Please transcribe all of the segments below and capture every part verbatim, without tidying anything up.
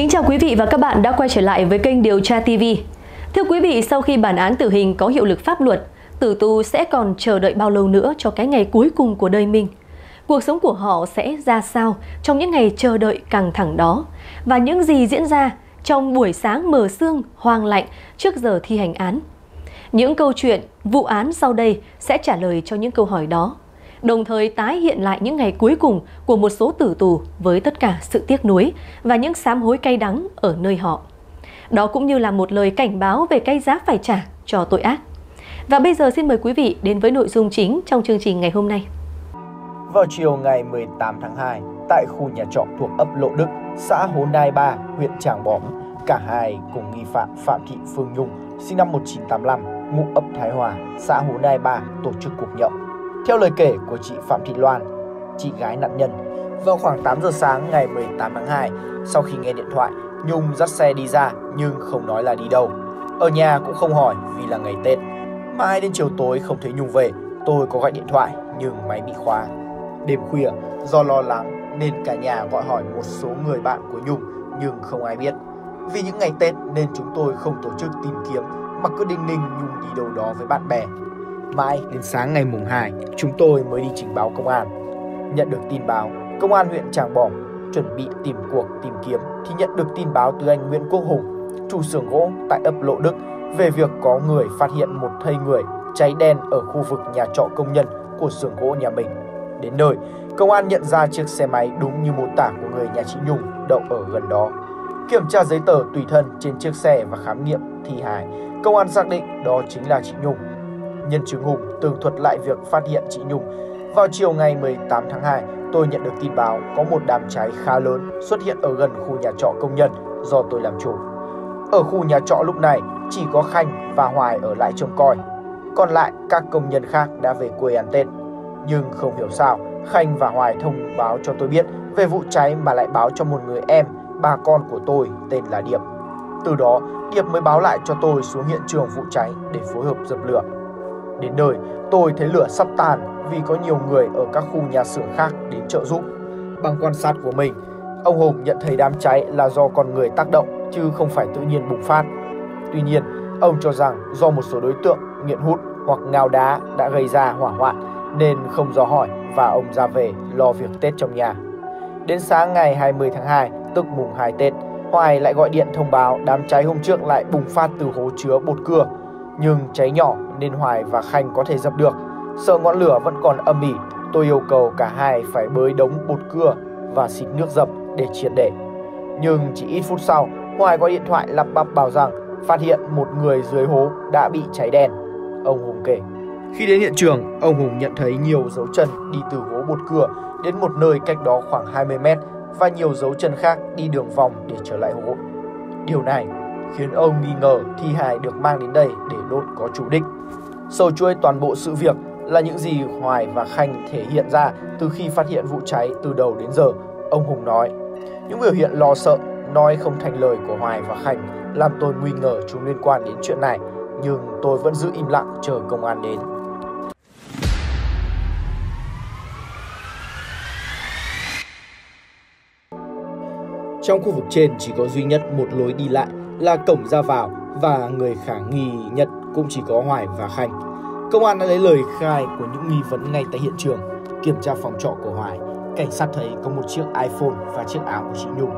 Kính chào quý vị và các bạn đã quay trở lại với kênh Điều tra ti vi. Thưa quý vị, sau khi bản án tử hình có hiệu lực pháp luật, tử tù sẽ còn chờ đợi bao lâu nữa cho cái ngày cuối cùng của đời mình? Cuộc sống của họ sẽ ra sao trong những ngày chờ đợi căng thẳng đó? Và những gì diễn ra trong buổi sáng mờ sương hoang lạnh trước giờ thi hành án? Những câu chuyện, vụ án sau đây sẽ trả lời cho những câu hỏi đó, đồng thời tái hiện lại những ngày cuối cùng của một số tử tù với tất cả sự tiếc nuối và những sám hối cay đắng ở nơi họ. Đó cũng như là một lời cảnh báo về cái giá phải trả cho tội ác. Và bây giờ xin mời quý vị đến với nội dung chính trong chương trình ngày hôm nay. Vào chiều ngày mười tám tháng hai, tại khu nhà trọ thuộc ấp Lộ Đức, xã Hồ Nai Ba, huyện Tràng Bom, cả hai cùng nghi phạm Phạm Thị Phương Nhung, sinh năm một nghìn chín trăm tám mươi lăm, ngụ ấp Thái Hòa, xã Hồ Nai Ba tổ chức cuộc nhậu. Theo lời kể của chị Phạm Thị Loan, chị gái nạn nhân, vào khoảng tám giờ sáng ngày mười tám tháng hai, sau khi nghe điện thoại, Nhung dắt xe đi ra nhưng không nói là đi đâu. Ở nhà cũng không hỏi vì là ngày Tết. Mãi đến chiều tối không thấy Nhung về, tôi có gọi điện thoại nhưng máy bị khóa. Đêm khuya, do lo lắng nên cả nhà gọi hỏi một số người bạn của Nhung nhưng không ai biết. Vì những ngày Tết nên chúng tôi không tổ chức tìm kiếm mà cứ đinh ninh Nhung đi đâu đó với bạn bè. Mãi đến sáng ngày mùng hai, chúng tôi mới đi trình báo công an. Nhận được tin báo, công an huyện Tràng Bom chuẩn bị tìm cuộc tìm kiếm thì nhận được tin báo từ anh Nguyễn Quốc Hùng, chủ xưởng gỗ tại ấp Lộ Đức, về việc có người phát hiện một thây người cháy đen ở khu vực nhà trọ công nhân của xưởng gỗ nhà mình. Đến nơi, công an nhận ra chiếc xe máy đúng như mô tả của người nhà chị Nhung đậu ở gần đó. Kiểm tra giấy tờ tùy thân trên chiếc xe và khám nghiệm thi hài, công an xác định đó chính là chị Nhung. Nhân chứng Hùng tường thuật lại việc phát hiện chị Nhung. Vào chiều ngày mười tám tháng hai, tôi nhận được tin báo có một đám cháy khá lớn xuất hiện ở gần khu nhà trọ công nhân do tôi làm chủ. Ở khu nhà trọ lúc này chỉ có Khanh và Hoài ở lại trông coi. Còn lại các công nhân khác đã về quê ăn Tết. Nhưng không hiểu sao, Khanh và Hoài thông báo cho tôi biết về vụ cháy mà lại báo cho một người em, bà con của tôi tên là Điệp. Từ đó, Điệp mới báo lại cho tôi xuống hiện trường vụ cháy để phối hợp dập lửa. Đến nơi, tôi thấy lửa sắp tàn vì có nhiều người ở các khu nhà xưởng khác đến trợ giúp. Bằng quan sát của mình, ông Hùng nhận thấy đám cháy là do con người tác động chứ không phải tự nhiên bùng phát. Tuy nhiên, ông cho rằng do một số đối tượng nghiện hút hoặc ngáo đá đã gây ra hỏa hoạn nên không dò hỏi và ông ra về lo việc Tết trong nhà. Đến sáng ngày hai mươi tháng hai, tức mùng hai Tết, Hoài lại gọi điện thông báo đám cháy hôm trước lại bùng phát từ hố chứa bột cưa. Nhưng cháy nhỏ nên Hoài và Khanh có thể dập được. Sợ ngọn lửa vẫn còn âm ỉ, tôi yêu cầu cả hai phải bới đống bột cưa và xịt nước dập để triệt để. Nhưng chỉ ít phút sau, Hoài gọi điện thoại lắp bắp bảo rằng phát hiện một người dưới hố đã bị cháy đen. Ông Hùng kể, khi đến hiện trường, ông Hùng nhận thấy nhiều dấu chân đi từ hố bột cưa đến một nơi cách đó khoảng hai mươi mét và nhiều dấu chân khác đi đường vòng để trở lại hố. Điều này khiến ông nghi ngờ thi hài được mang đến đây để đốt có chủ đích. Sâu chuỗi toàn bộ sự việc là những gì Hoài và Khanh thể hiện ra từ khi phát hiện vụ cháy từ đầu đến giờ, ông Hùng nói. Những biểu hiện lo sợ, nói không thành lời của Hoài và Khanh làm tôi nghi ngờ chúng liên quan đến chuyện này, nhưng tôi vẫn giữ im lặng chờ công an đến. Trong khu vực trên chỉ có duy nhất một lối đi lại là cổng ra vào và người khả nghi nhất cũng chỉ có Hoài và Khanh. Công an đã lấy lời khai của những nghi vấn ngay tại hiện trường. Kiểm tra phòng trọ của Hoài, cảnh sát thấy có một chiếc iPhone và chiếc áo của chị Nhung.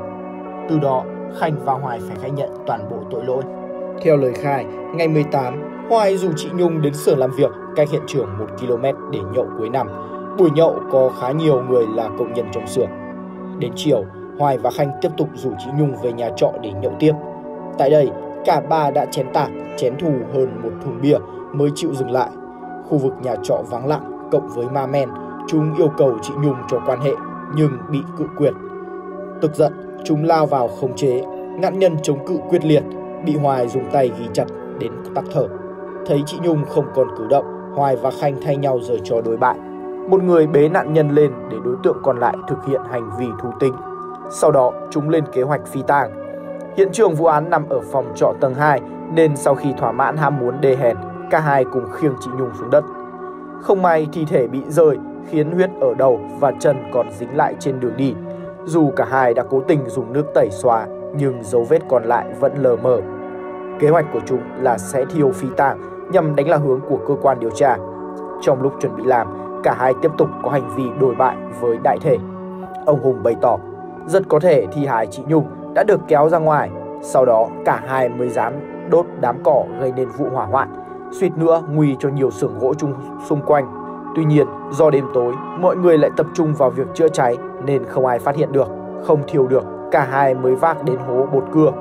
Từ đó, Khanh và Hoài phải khai nhận toàn bộ tội lỗi. Theo lời khai, ngày mười tám, Hoài rủ chị Nhung đến sở làm việc cách hiện trường một ki lô mét để nhậu cuối năm. Buổi nhậu có khá nhiều người là công nhân trong xưởng. Đến chiều, Hoài và Khanh tiếp tục rủ chị Nhung về nhà trọ để nhậu tiếp. Tại đây, cả ba đã chén tạt, chén thù hơn một thùng bia mới chịu dừng lại. Khu vực nhà trọ vắng lặng, cộng với ma men, chúng yêu cầu chị Nhung cho quan hệ, nhưng bị cự tuyệt. Tức giận, chúng lao vào khống chế, nạn nhân chống cự quyết liệt, bị Hoài dùng tay ghi chặt đến tắc thở. Thấy chị Nhung không còn cử động, Hoài và Khanh thay nhau giở trò đối bại. Một người bế nạn nhân lên để đối tượng còn lại thực hiện hành vi thú tính. Sau đó, chúng lên kế hoạch phi tang. Hiện trường vụ án nằm ở phòng trọ tầng hai nên sau khi thỏa mãn ham muốn đê hèn, cả hai cùng khiêng chị Nhung xuống đất. Không may thi thể bị rơi khiến huyết ở đầu và chân còn dính lại trên đường đi. Dù cả hai đã cố tình dùng nước tẩy xóa nhưng dấu vết còn lại vẫn lờ mờ. Kế hoạch của chúng là sẽ thiêu phi tang nhằm đánh lạc hướng của cơ quan điều tra. Trong lúc chuẩn bị làm, cả hai tiếp tục có hành vi đổi bại với đại thể. Ông Hùng bày tỏ, rất có thể thi hài chị Nhung đã được kéo ra ngoài, sau đó cả hai mới dám đốt đám cỏ gây nên vụ hỏa hoạn, suýt nữa nguy cho nhiều xưởng gỗ chung xung quanh. Tuy nhiên, do đêm tối, mọi người lại tập trung vào việc chữa cháy nên không ai phát hiện được, không thiêu được, cả hai mới vác đến hố Bột Cưa.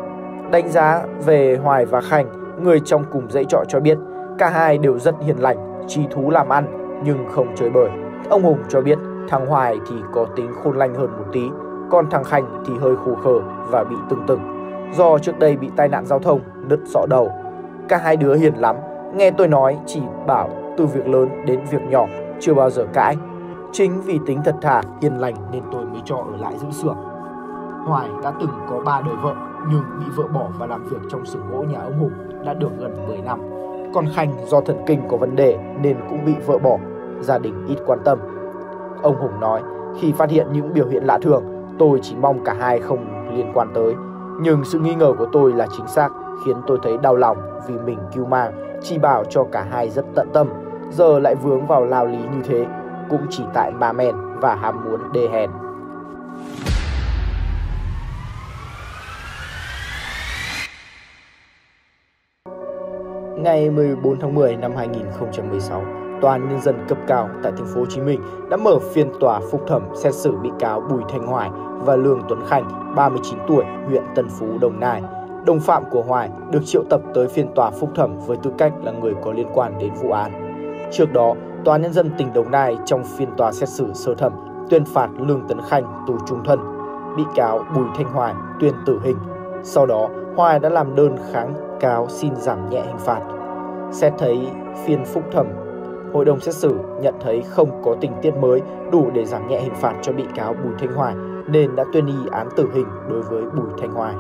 Đánh giá về Hoài và Khanh, người trong cùng dãy trọ cho biết, cả hai đều rất hiền lành, trí thú làm ăn nhưng không chơi bời. Ông Hùng cho biết, thằng Hoài thì có tính khôn lanh hơn một tí, còn thằng Khanh thì hơi khù khờ và bị tưng tửng. Do trước đây bị tai nạn giao thông, nứt sọ đầu. Cả hai đứa hiền lắm, nghe tôi nói chỉ bảo từ việc lớn đến việc nhỏ, chưa bao giờ cãi. Chính vì tính thật thà, hiền lành nên tôi mới cho ở lại giữ xưởng. Hoài đã từng có ba đời vợ nhưng bị vợ bỏ và làm việc trong xưởng gỗ nhà ông Hùng đã được gần mười năm. Còn Khanh do thần kinh có vấn đề nên cũng bị vợ bỏ, gia đình ít quan tâm. Ông Hùng nói, khi phát hiện những biểu hiện lạ thường, tôi chỉ mong cả hai không liên quan tới. Nhưng sự nghi ngờ của tôi là chính xác, khiến tôi thấy đau lòng vì mình cưu mang, chỉ bảo cho cả hai rất tận tâm. Giờ lại vướng vào lao lý như thế, cũng chỉ tại ma men và ham muốn đê hèn. Ngày mười bốn tháng mười năm hai nghìn không trăm mười sáu, Tòa án Nhân dân cấp cao tại thành phố Hồ Chí Minh đã mở phiên tòa phúc thẩm xét xử bị cáo Bùi Thanh Hoài và Lương Tuấn Khanh, ba mươi chín tuổi, huyện Tân Phú, Đồng Nai. Đồng phạm của Hoài được triệu tập tới phiên tòa phúc thẩm với tư cách là người có liên quan đến vụ án. Trước đó, Tòa Nhân dân tỉnh Đồng Nai trong phiên tòa xét xử sơ thẩm tuyên phạt Lương Tuấn Khanh tù chung thân, bị cáo Bùi Thanh Hoài tuyên tử hình. Sau đó, Hoài đã làm đơn kháng cáo xin giảm nhẹ hình phạt. Xét thấy phiên phúc thẩm, Hội đồng xét xử nhận thấy không có tình tiết mới đủ để giảm nhẹ hình phạt cho bị cáo Bùi Thanh Hoài nên đã tuyên y án tử hình đối với Bùi Thanh Hoài.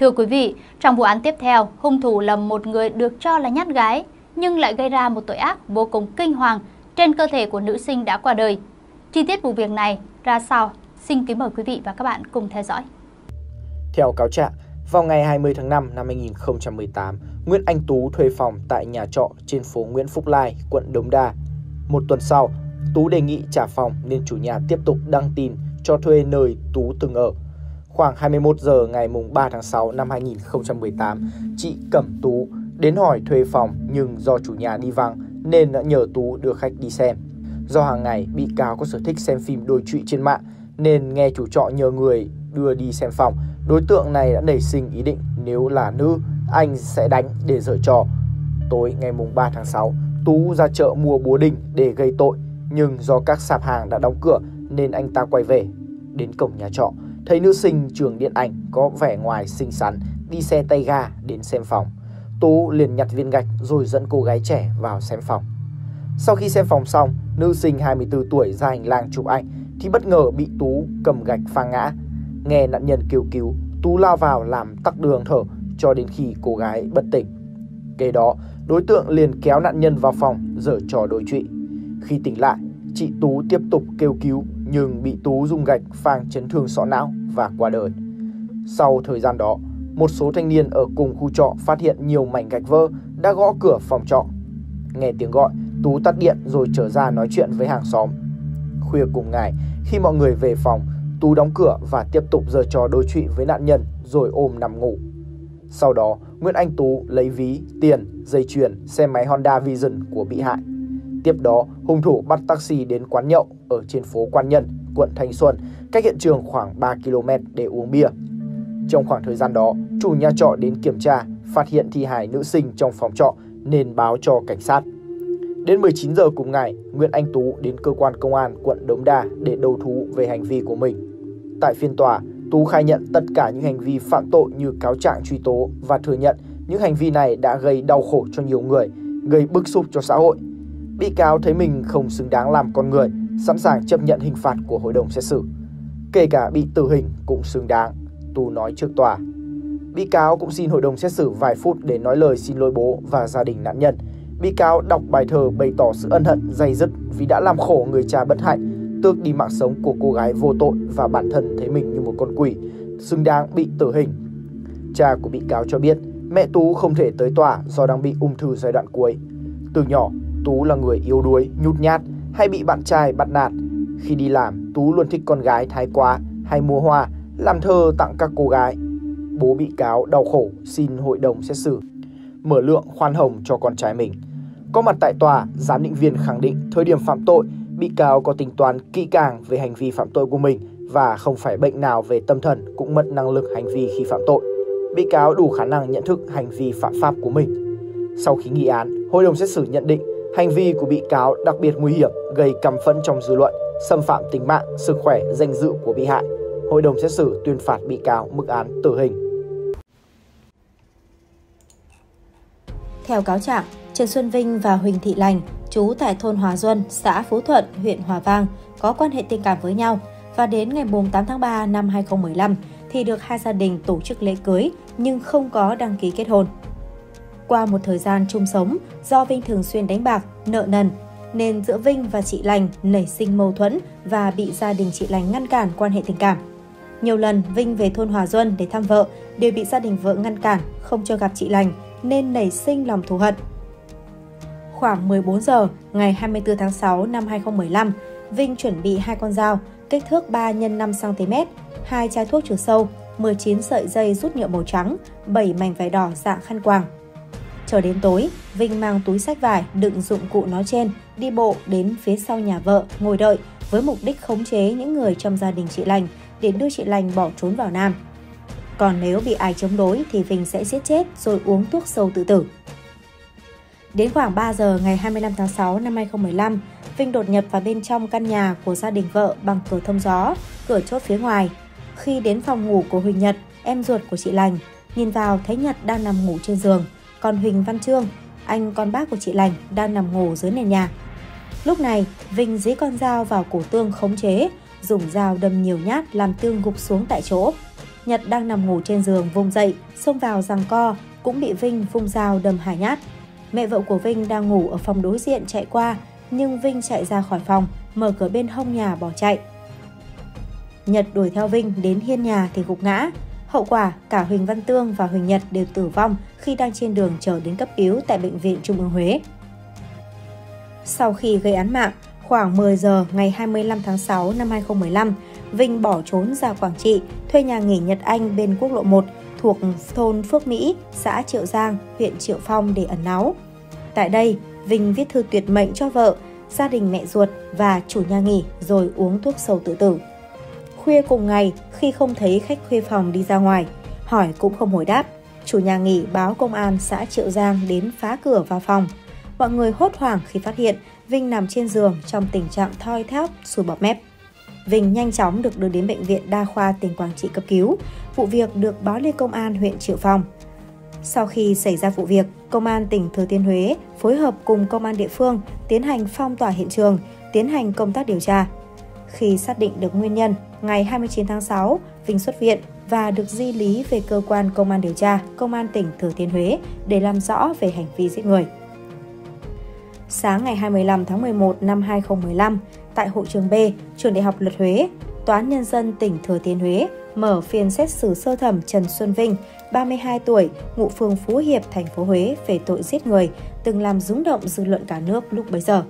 Thưa quý vị, trong vụ án tiếp theo, hung thủ là một người được cho là nhát gái, nhưng lại gây ra một tội ác vô cùng kinh hoàng trên cơ thể của nữ sinh đã qua đời. Chi tiết vụ việc này ra sao? Xin kính mời quý vị và các bạn cùng theo dõi. Theo cáo trạng, vào ngày hai mươi tháng năm năm hai nghìn không trăm mười tám, Nguyễn Anh Tú thuê phòng tại nhà trọ trên phố Nguyễn Phúc Lai, quận Đống Đa. Một tuần sau, Tú đề nghị trả phòng nên chủ nhà tiếp tục đăng tin cho thuê nơi Tú từng ở. Khoảng hai mươi mốt giờ ngày ba tháng sáu năm hai nghìn không trăm mười tám, chị Cẩm Tú đến hỏi thuê phòng nhưng do chủ nhà đi vắng nên đã nhờ Tú đưa khách đi xem. Do hàng ngày bị cáo có sở thích xem phim đồi trụy trên mạng nên nghe chủ trọ nhờ người đưa đi xem phòng, đối tượng này đã nảy sinh ý định nếu là nữ, anh sẽ đánh để giở trò. Tối ngày ba tháng sáu, Tú ra chợ mua búa đinh để gây tội nhưng do các sạp hàng đã đóng cửa nên anh ta quay về. Đến cổng nhà trọ, thấy nữ sinh trường điện ảnh có vẻ ngoài xinh xắn, đi xe tay ga đến xem phòng. Tú liền nhặt viên gạch rồi dẫn cô gái trẻ vào xem phòng. Sau khi xem phòng xong, nữ sinh hai mươi tư tuổi ra hành lang chụp ảnh thì bất ngờ bị Tú cầm gạch phá ngã. Nghe nạn nhân kêu cứu, Tú lao vào làm tắc đường thở cho đến khi cô gái bất tỉnh. Kế đó, đối tượng liền kéo nạn nhân vào phòng giở trò đối trụy. Khi tỉnh lại, chị Tú tiếp tục kêu cứu nhưng bị Tú dùng gạch phang chấn thương sọ não và qua đời. Sau thời gian đó, một số thanh niên ở cùng khu trọ phát hiện nhiều mảnh gạch vỡ đã gõ cửa phòng trọ. Nghe tiếng gọi, Tú tắt điện rồi trở ra nói chuyện với hàng xóm. Khuya cùng ngày, khi mọi người về phòng, Tú đóng cửa và tiếp tục giở trò đối trụy với nạn nhân rồi ôm nằm ngủ. Sau đó, Nguyễn Anh Tú lấy ví, tiền, dây chuyền, xe máy Honda Vision của bị hại. Tiếp đó, hung thủ bắt taxi đến quán nhậu ở trên phố Quan Nhân, quận Thanh Xuân, cách hiện trường khoảng ba ki lô mét để uống bia. Trong khoảng thời gian đó, chủ nhà trọ đến kiểm tra, phát hiện thi hài nữ sinh trong phòng trọ nên báo cho cảnh sát. Đến mười chín giờ cùng ngày, Nguyễn Anh Tú đến cơ quan công an quận Đống Đa để đầu thú về hành vi của mình. Tại phiên tòa, Tú khai nhận tất cả những hành vi phạm tội như cáo trạng truy tố và thừa nhận những hành vi này đã gây đau khổ cho nhiều người, gây bức xúc cho xã hội. Bị cáo thấy mình không xứng đáng làm con người, sẵn sàng chấp nhận hình phạt của hội đồng xét xử. Kể cả bị tử hình cũng xứng đáng, Tú nói trước tòa. Bị cáo cũng xin hội đồng xét xử vài phút để nói lời xin lỗi bố và gia đình nạn nhân. Bị cáo đọc bài thơ bày tỏ sự ân hận day dứt vì đã làm khổ người cha bất hạnh, tước đi mạng sống của cô gái vô tội và bản thân thấy mình như một con quỷ, xứng đáng bị tử hình. Cha của bị cáo cho biết mẹ Tú không thể tới tòa do đang bị ung thư giai đoạn cuối. Từ nhỏ, Tú là người yếu đuối, nhút nhát, hay bị bạn trai bắt nạt. Khi đi làm, Tú luôn thích con gái thái quá, hay mua hoa, làm thơ tặng các cô gái. Bố bị cáo đau khổ xin hội đồng xét xử mở lượng khoan hồng cho con trai mình. Có mặt tại tòa, giám định viên khẳng định thời điểm phạm tội, bị cáo có tính toán kỹ càng về hành vi phạm tội của mình và không phải bệnh nào về tâm thần cũng mất năng lực hành vi khi phạm tội. Bị cáo đủ khả năng nhận thức hành vi phạm pháp của mình. Sau khi nghị án, hội đồng xét xử nhận định hành vi của bị cáo đặc biệt nguy hiểm, gây căm phẫn trong dư luận, xâm phạm tính mạng, sức khỏe, danh dự của bị hại. Hội đồng xét xử tuyên phạt bị cáo mức án tử hình. Theo cáo trạng, Trần Xuân Vinh và Huỳnh Thị Lành, trú tại thôn Hòa Duân, xã Phú Thuận, huyện Hòa Vang, có quan hệ tình cảm với nhau và đến ngày tám tháng ba năm hai nghìn không trăm mười lăm thì được hai gia đình tổ chức lễ cưới nhưng không có đăng ký kết hôn. Qua một thời gian chung sống, do Vinh thường xuyên đánh bạc, nợ nần, nên giữa Vinh và chị Lành nảy sinh mâu thuẫn và bị gia đình chị Lành ngăn cản quan hệ tình cảm. Nhiều lần Vinh về thôn Hòa Duân để thăm vợ đều bị gia đình vợ ngăn cản, không cho gặp chị Lành nên nảy sinh lòng thù hận. Khoảng mười bốn giờ ngày hai mươi tư tháng sáu năm hai nghìn không trăm mười lăm, Vinh chuẩn bị hai con dao kích thước ba nhân năm xăng-ti-mét, hai chai thuốc trừ sâu, mười chín sợi dây rút nhựa màu trắng, bảy mảnh vải đỏ dạng khăn quàng. Chờ đến tối, Vinh mang túi xách vải đựng dụng cụ nói trên, đi bộ đến phía sau nhà vợ ngồi đợi với mục đích khống chế những người trong gia đình chị Lành để đưa chị Lành bỏ trốn vào Nam. Còn nếu bị ai chống đối thì Vinh sẽ giết chết rồi uống thuốc sâu tự tử. Đến khoảng ba giờ ngày hai mươi lăm tháng sáu năm hai nghìn không trăm mười lăm, Vinh đột nhập vào bên trong căn nhà của gia đình vợ bằng cửa thông gió, cửa chốt phía ngoài. Khi đến phòng ngủ của Huỳnh Nhật, em ruột của chị Lành, nhìn vào thấy Nhật đang nằm ngủ trên giường, còn Huỳnh Văn Trương, anh con bác của chị Lành, đang nằm ngủ dưới nền nhà. Lúc này, Vinh dí con dao vào cổ Tương khống chế, dùng dao đâm nhiều nhát làm Tương gục xuống tại chỗ. Nhật đang nằm ngủ trên giường vùng dậy, xông vào giằng co, cũng bị Vinh vung dao đâm hai nhát. Mẹ vợ của Vinh đang ngủ ở phòng đối diện chạy qua, nhưng Vinh chạy ra khỏi phòng, mở cửa bên hông nhà bỏ chạy. Nhật đuổi theo Vinh đến hiên nhà thì gục ngã. Hậu quả, cả Huỳnh Văn Tương và Huỳnh Nhật đều tử vong khi đang trên đường chở đến cấp cứu tại Bệnh viện Trung ương Huế. Sau khi gây án mạng, khoảng mười giờ ngày hai mươi lăm tháng sáu năm hai nghìn không trăm mười lăm, Vinh bỏ trốn ra Quảng Trị, thuê nhà nghỉ Nhật Anh bên quốc lộ một, thuộc thôn Phước Mỹ, xã Triệu Giang, huyện Triệu Phong để ẩn náu. Tại đây, Vinh viết thư tuyệt mệnh cho vợ, gia đình mẹ ruột và chủ nhà nghỉ rồi uống thuốc sâu tự tử. Khuya cùng ngày, khi không thấy khách khuê phòng đi ra ngoài, hỏi cũng không hồi đáp, chủ nhà nghỉ báo công an xã Triệu Giang đến phá cửa vào phòng. Mọi người hốt hoảng khi phát hiện Vinh nằm trên giường trong tình trạng thoi thóp, sùi bọt mép. Vinh nhanh chóng được đưa đến Bệnh viện Đa khoa tỉnh Quảng Trị cấp cứu. Vụ việc được báo lên công an huyện Triệu Phong. Sau khi xảy ra vụ việc, công an tỉnh Thừa Thiên Huế phối hợp cùng công an địa phương tiến hành phong tỏa hiện trường, tiến hành công tác điều tra. Khi xác định được nguyên nhân, ngày hai mươi chín tháng sáu, Vinh xuất viện và được di lý về cơ quan công an điều tra, công an tỉnh Thừa Thiên Huế để làm rõ về hành vi giết người. Sáng ngày hai mươi lăm tháng mười một năm hai nghìn không trăm mười lăm, tại hội trường B, trường Đại học Luật Huế, Tòa án Nhân dân tỉnh Thừa Thiên Huế mở phiên xét xử sơ thẩm Trần Xuân Vinh, ba mươi hai tuổi, ngụ phường Phú Hiệp, thành phố Huế về tội giết người, từng làm rúng động dư luận cả nước lúc bấy giờ.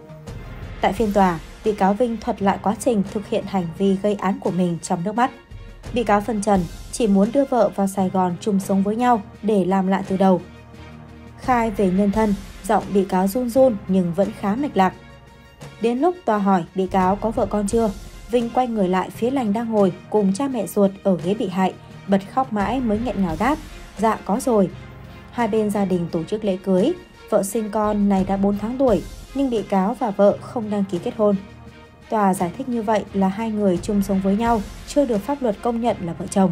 Tại phiên tòa, bị cáo Vinh thuật lại quá trình thực hiện hành vi gây án của mình trong nước mắt. Bị cáo phân trần chỉ muốn đưa vợ vào Sài Gòn chung sống với nhau để làm lại từ đầu. Khai về nhân thân, giọng bị cáo run run nhưng vẫn khá mạch lạc. Đến lúc tòa hỏi bị cáo có vợ con chưa, Vinh quay người lại phía Lành đang ngồi cùng cha mẹ ruột ở ghế bị hại, bật khóc mãi mới nghẹn ngào đáp, dạ có rồi. Hai bên gia đình tổ chức lễ cưới, vợ sinh con này đã bốn tháng tuổi, nhưng bị cáo và vợ không đăng ký kết hôn. Tòa giải thích như vậy là hai người chung sống với nhau, chưa được pháp luật công nhận là vợ chồng.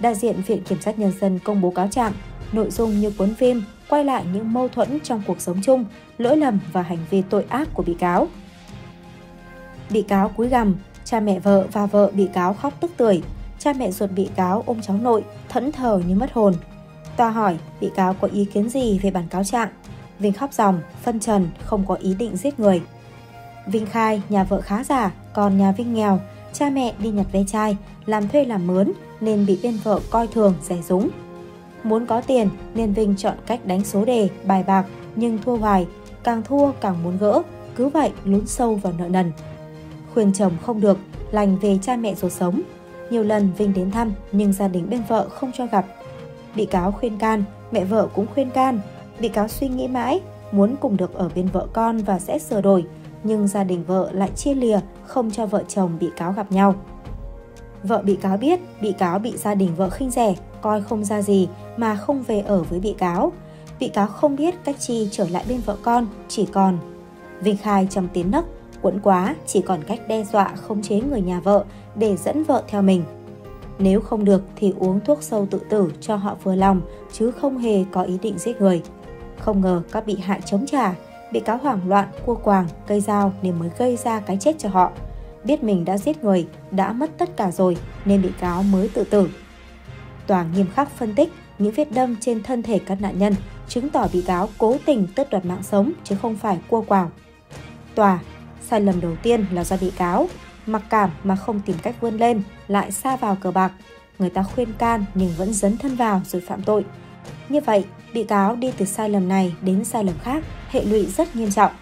Đại diện Viện Kiểm sát Nhân dân công bố cáo trạng, nội dung như cuốn phim, quay lại những mâu thuẫn trong cuộc sống chung, lỗi lầm và hành vi tội ác của bị cáo. Bị cáo cúi gằm, cha mẹ vợ và vợ bị cáo khóc tức tưởi, cha mẹ ruột bị cáo ôm cháu nội, thẫn thờ như mất hồn. Tòa hỏi bị cáo có ý kiến gì về bản cáo trạng. Vinh khóc ròng, phân trần, không có ý định giết người. Vinh khai nhà vợ khá giả, còn nhà Vinh nghèo, cha mẹ đi nhặt ve chai, làm thuê làm mướn nên bị bên vợ coi thường, dè dúng. Muốn có tiền nên Vinh chọn cách đánh số đề, bài bạc nhưng thua hoài, càng thua càng muốn gỡ, cứ vậy lún sâu vào nợ nần. Khuyên chồng không được, Lành về cha mẹ rồi sống. Nhiều lần Vinh đến thăm nhưng gia đình bên vợ không cho gặp. Bị cáo khuyên can, mẹ vợ cũng khuyên can. Bị cáo suy nghĩ mãi, muốn cùng được ở bên vợ con và sẽ sửa đổi, nhưng gia đình vợ lại chia lìa, không cho vợ chồng bị cáo gặp nhau. Vợ bị cáo biết bị cáo bị gia đình vợ khinh rẻ, coi không ra gì mà không về ở với bị cáo. Bị cáo không biết cách chi trở lại bên vợ con, chỉ còn Vinh khai trong tiếng nấc, quẫn quá chỉ còn cách đe dọa khống chế người nhà vợ để dẫn vợ theo mình. Nếu không được thì uống thuốc sâu tự tử cho họ vừa lòng, chứ không hề có ý định giết người. Không ngờ các bị hại chống trả, bị cáo hoảng loạn, cua quàng, cây dao nên mới gây ra cái chết cho họ. Biết mình đã giết người, đã mất tất cả rồi nên bị cáo mới tự tử. Tòa nghiêm khắc phân tích những vết đâm trên thân thể các nạn nhân, chứng tỏ bị cáo cố tình tước đoạt mạng sống chứ không phải cua quào. Tòa, sai lầm đầu tiên là do bị cáo mặc cảm mà không tìm cách vươn lên, lại sa vào cờ bạc. Người ta khuyên can nhưng vẫn dấn thân vào rồi phạm tội. Như vậy, bị cáo đi từ sai lầm này đến sai lầm khác, hệ lụy rất nghiêm trọng.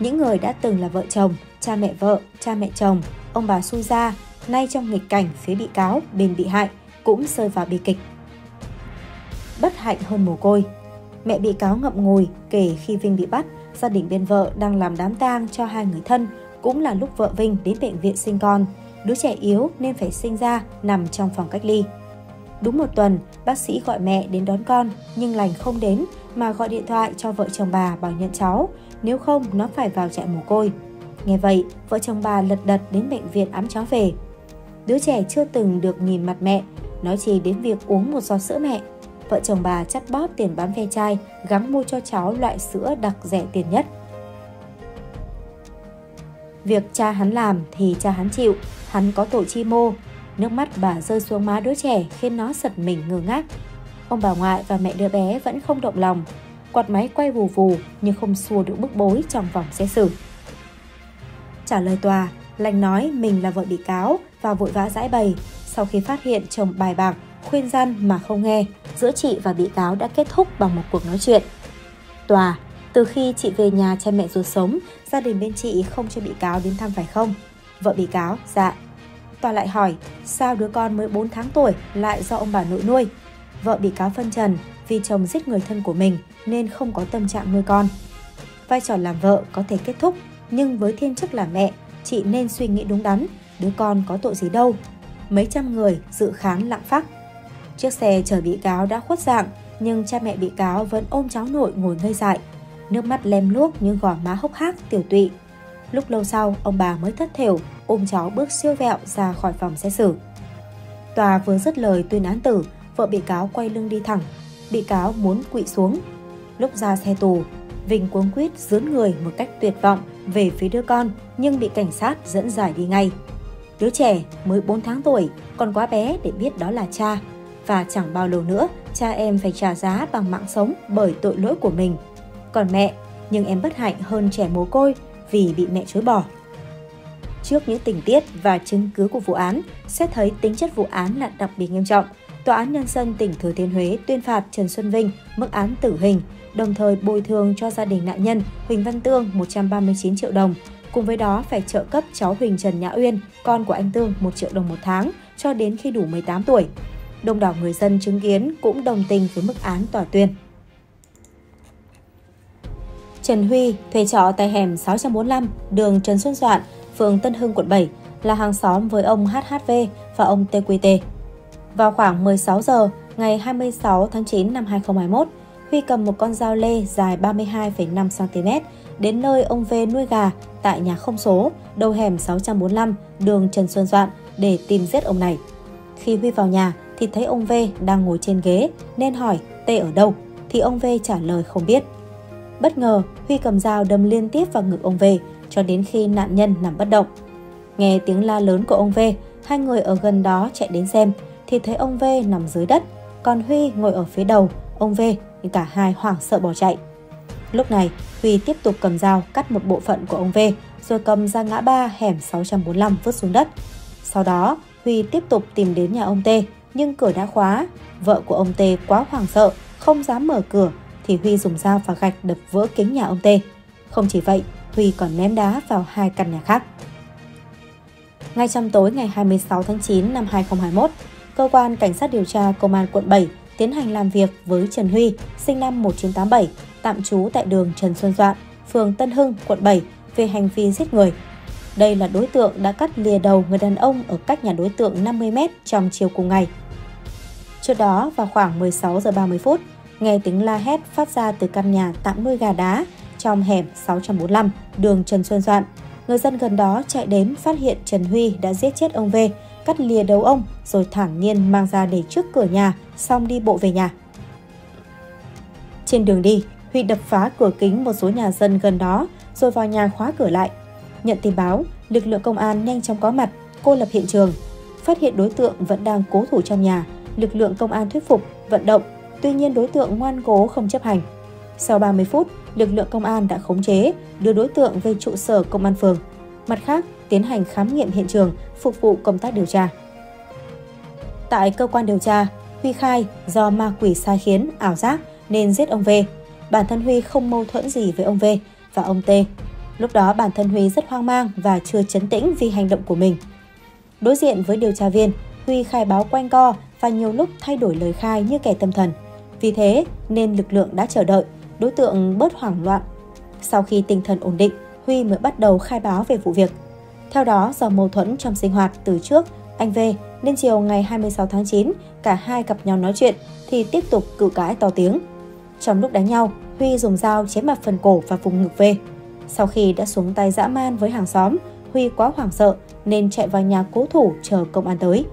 Những người đã từng là vợ chồng, cha mẹ vợ, cha mẹ chồng, ông bà xui gia, nay trong nghịch cảnh phía bị cáo, bên bị hại cũng rơi vào bi kịch. Bất hạnh hơn mồ côi. Mẹ bị cáo ngậm ngùi kể khi Vinh bị bắt, gia đình bên vợ đang làm đám tang cho hai người thân, cũng là lúc vợ Vinh đến bệnh viện sinh con. Đứa trẻ yếu nên phải sinh ra nằm trong phòng cách ly. Đúng một tuần, bác sĩ gọi mẹ đến đón con, nhưng Lành không đến mà gọi điện thoại cho vợ chồng bà bảo nhận cháu, nếu không nó phải vào trại mồ côi. Nghe vậy, vợ chồng bà lật đật đến bệnh viện ẵm cháu về. Đứa trẻ chưa từng được nhìn mặt mẹ, nói chỉ đến việc uống một giọt sữa mẹ. Vợ chồng bà chắt bóp tiền bán ve chai, gắng mua cho cháu loại sữa đặc rẻ tiền nhất. Việc cha hắn làm thì cha hắn chịu, hắn có tội chi mô. Nước mắt bà rơi xuống má đứa trẻ khiến nó giật mình ngơ ngác. Ông bà ngoại và mẹ đứa bé vẫn không động lòng, quạt máy quay vù vù nhưng không xua được bức bối trong vòng xét xử. Trả lời tòa, Lành nói mình là vợ bị cáo và vội vã giãi bày. Sau khi phát hiện chồng bài bạc, khuyên răn mà không nghe, giữa chị và bị cáo đã kết thúc bằng một cuộc nói chuyện. Tòa, từ khi chị về nhà cha mẹ ruột sống, gia đình bên chị không cho bị cáo đến thăm phải không? Vợ bị cáo, dạ. Tòa lại hỏi, sao đứa con mới bốn tháng tuổi lại do ông bà nội nuôi? Vợ bị cáo phân trần, vì chồng giết người thân của mình nên không có tâm trạng nuôi con. Vai trò làm vợ có thể kết thúc, nhưng với thiên chức là mẹ, chị nên suy nghĩ đúng đắn, đứa con có tội gì đâu. Mấy trăm người dự khán lặng phắc. Chiếc xe chở bị cáo đã khuất dạng, nhưng cha mẹ bị cáo vẫn ôm cháu nội ngồi ngây dại. Nước mắt lem luốc như gò má hốc hác, tiểu tụy. Lúc lâu sau, ông bà mới thất thểu, ôm cháu bước siêu vẹo ra khỏi phòng xét xử. Tòa vừa dứt lời tuyên án tử, vợ bị cáo quay lưng đi thẳng. Bị cáo muốn quỵ xuống. Lúc ra xe tù, Vinh cuống quýt dướn người một cách tuyệt vọng về phía đứa con, nhưng bị cảnh sát dẫn giải đi ngay. Đứa trẻ mới bốn tháng tuổi, còn quá bé để biết đó là cha. Và chẳng bao lâu nữa, cha em phải trả giá bằng mạng sống bởi tội lỗi của mình. Còn mẹ, nhưng em bất hạnh hơn trẻ mồ côi vì bị mẹ chối bỏ. Trước những tình tiết và chứng cứ của vụ án, xét thấy tính chất vụ án là đặc biệt nghiêm trọng, Tòa án Nhân dân tỉnh Thừa Thiên Huế tuyên phạt Trần Xuân Vinh mức án tử hình, đồng thời bồi thường cho gia đình nạn nhân Huỳnh Văn Tương một trăm ba mươi chín triệu đồng. Cùng với đó phải trợ cấp cháu Huỳnh Trần Nhã Uyên, con của anh Tương một triệu đồng một tháng cho đến khi đủ mười tám tuổi. Đông đảo người dân chứng kiến cũng đồng tình với mức án tòa tuyên. Trần Huy thuê trọ tại hẻm sáu trăm bốn mươi lăm, đường Trần Xuân Doãn, phường Tân Hưng, quận bảy, là hàng xóm với ông hát hát vê và ông tê quy tê. Vào khoảng mười sáu giờ ngày hai mươi sáu tháng chín năm hai nghìn không trăm hai mươi mốt, Huy cầm một con dao lê dài ba mươi hai phẩy năm xăng ti mét đến nơi ông V nuôi gà tại nhà không số, đầu hẻm sáu trăm bốn mươi lăm, đường Trần Xuân Doãn để tìm giết ông này. Khi Huy vào nhà thì thấy ông V đang ngồi trên ghế nên hỏi T ở đâu, thì ông V trả lời không biết. Bất ngờ, Huy cầm dao đâm liên tiếp vào ngực ông V cho đến khi nạn nhân nằm bất động. Nghe tiếng la lớn của ông V, hai người ở gần đó chạy đến xem thì thấy ông V nằm dưới đất, còn Huy ngồi ở phía đầu ông V, nhưng cả hai hoảng sợ bỏ chạy. Lúc này, Huy tiếp tục cầm dao cắt một bộ phận của ông V rồi cầm ra ngã ba hẻm sáu trăm bốn mươi lăm vứt xuống đất. Sau đó, Huy tiếp tục tìm đến nhà ông T, nhưng cửa đã khóa. Vợ của ông T quá hoảng sợ, không dám mở cửa, thì Huy dùng dao và gạch đập vỡ kính nhà ông T. Không chỉ vậy, Huy còn ném đá vào hai căn nhà khác. Ngay trong tối ngày hai mươi sáu tháng chín năm hai nghìn không trăm hai mươi mốt, Cơ quan Cảnh sát điều tra Công an quận bảy tiến hành làm việc với Trần Huy, sinh năm một nghìn chín trăm tám mươi bảy, tạm trú tại đường Trần Xuân Doạn, phường Tân Hưng, quận bảy, về hành vi giết người. Đây là đối tượng đã cắt lìa đầu người đàn ông ở cách nhà đối tượng năm mươi mét trong chiều cùng ngày. Trước đó, vào khoảng mười sáu giờ ba mươi phút, nghe tiếng la hét phát ra từ căn nhà tạm nuôi gà đá trong hẻm sáu trăm bốn mươi lăm, đường Trần Xuân Doạn. Người dân gần đó chạy đến phát hiện Trần Huy đã giết chết ông V, cắt lìa đầu ông rồi thản nhiên mang ra để trước cửa nhà, xong đi bộ về nhà. Trên đường đi, Huy đập phá cửa kính một số nhà dân gần đó rồi vào nhà khóa cửa lại. Nhận tin báo, lực lượng công an nhanh chóng có mặt, cô lập hiện trường. Phát hiện đối tượng vẫn đang cố thủ trong nhà, lực lượng công an thuyết phục, vận động, tuy nhiên đối tượng ngoan cố không chấp hành. Sau ba mươi phút, lực lượng công an đã khống chế, đưa đối tượng về trụ sở công an phường. Mặt khác, tiến hành khám nghiệm hiện trường, phục vụ công tác điều tra. Tại cơ quan điều tra, Huy khai do ma quỷ sai khiến, ảo giác nên giết ông V. Bản thân Huy không mâu thuẫn gì với ông V và ông T. Lúc đó bản thân Huy rất hoang mang và chưa trấn tĩnh vì hành động của mình. Đối diện với điều tra viên, Huy khai báo quanh co và nhiều lúc thay đổi lời khai như kẻ tâm thần. Vì thế nên lực lượng đã chờ đợi, đối tượng bớt hoảng loạn. Sau khi tinh thần ổn định, Huy mới bắt đầu khai báo về vụ việc. Theo đó, do mâu thuẫn trong sinh hoạt từ trước, anh V nên chiều ngày hai mươi sáu tháng chín, cả hai gặp nhau nói chuyện thì tiếp tục cự cãi to tiếng. Trong lúc đánh nhau, Huy dùng dao chém vào phần cổ và vùng ngực V. Sau khi đã xuống tay dã man với hàng xóm, Huy quá hoảng sợ nên chạy vào nhà cố thủ chờ công an tới.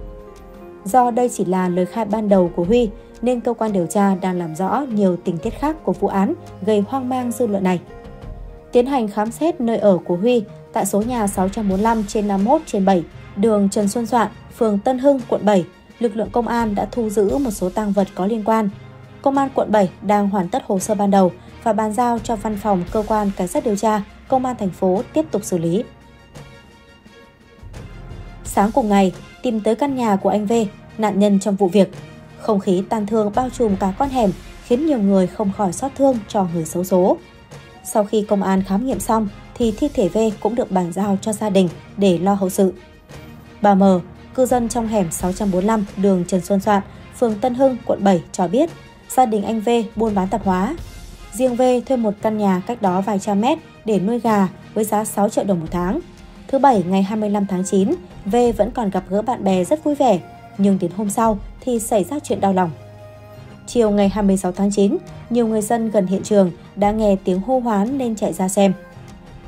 Do đây chỉ là lời khai ban đầu của Huy, nên cơ quan điều tra đang làm rõ nhiều tình tiết khác của vụ án gây hoang mang dư luận này. Tiến hành khám xét nơi ở của Huy tại số nhà sáu trăm bốn mươi lăm trên năm mươi mốt trên bảy, đường Trần Xuân Doạn, phường Tân Hưng, quận bảy, lực lượng công an đã thu giữ một số tang vật có liên quan. Công an quận bảy đang hoàn tất hồ sơ ban đầu và bàn giao cho văn phòng cơ quan cảnh sát điều tra, công an thành phố tiếp tục xử lý. Sáng cùng ngày, tìm tới căn nhà của anh V, nạn nhân trong vụ việc. Không khí tang thương bao trùm cả con hẻm, khiến nhiều người không khỏi xót thương cho người xấu số. Sau khi công an khám nghiệm xong, thì thi thể V cũng được bàn giao cho gia đình để lo hậu sự. Bà M, cư dân trong hẻm sáu trăm bốn mươi lăm, đường Trần Xuân Doạn, phường Tân Hưng, quận bảy cho biết gia đình anh V buôn bán tạp hóa. Riêng V thuê một căn nhà cách đó vài trăm mét để nuôi gà với giá sáu triệu đồng một tháng. Thứ Bảy ngày hai mươi lăm tháng chín, V vẫn còn gặp gỡ bạn bè rất vui vẻ, nhưng đến hôm sau thì xảy ra chuyện đau lòng. Chiều ngày hai mươi sáu tháng chín, nhiều người dân gần hiện trường đã nghe tiếng hô hoán nên chạy ra xem.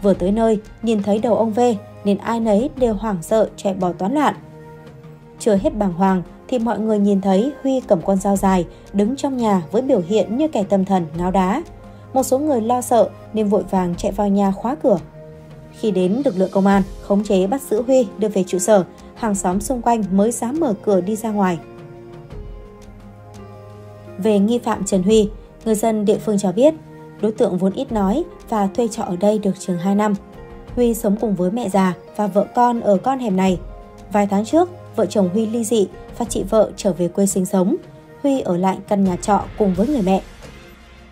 Vừa tới nơi, nhìn thấy đầu ông V nên ai nấy đều hoảng sợ chạy bỏ toán loạn. Chưa hết bàng hoàng thì mọi người nhìn thấy Huy cầm con dao dài đứng trong nhà với biểu hiện như kẻ tâm thần ngáo đá. Một số người lo sợ nên vội vàng chạy vào nhà khóa cửa. Khi đến, lực lượng công an khống chế bắt giữ Huy đưa về trụ sở, hàng xóm xung quanh mới dám mở cửa đi ra ngoài. Về nghi phạm Trần Huy, người dân địa phương cho biết, đối tượng vốn ít nói và thuê trọ ở đây được chừng hai năm. Huy sống cùng với mẹ già và vợ con ở con hẻm này. Vài tháng trước, vợ chồng Huy ly dị và chị vợ trở về quê sinh sống. Huy ở lại căn nhà trọ cùng với người mẹ.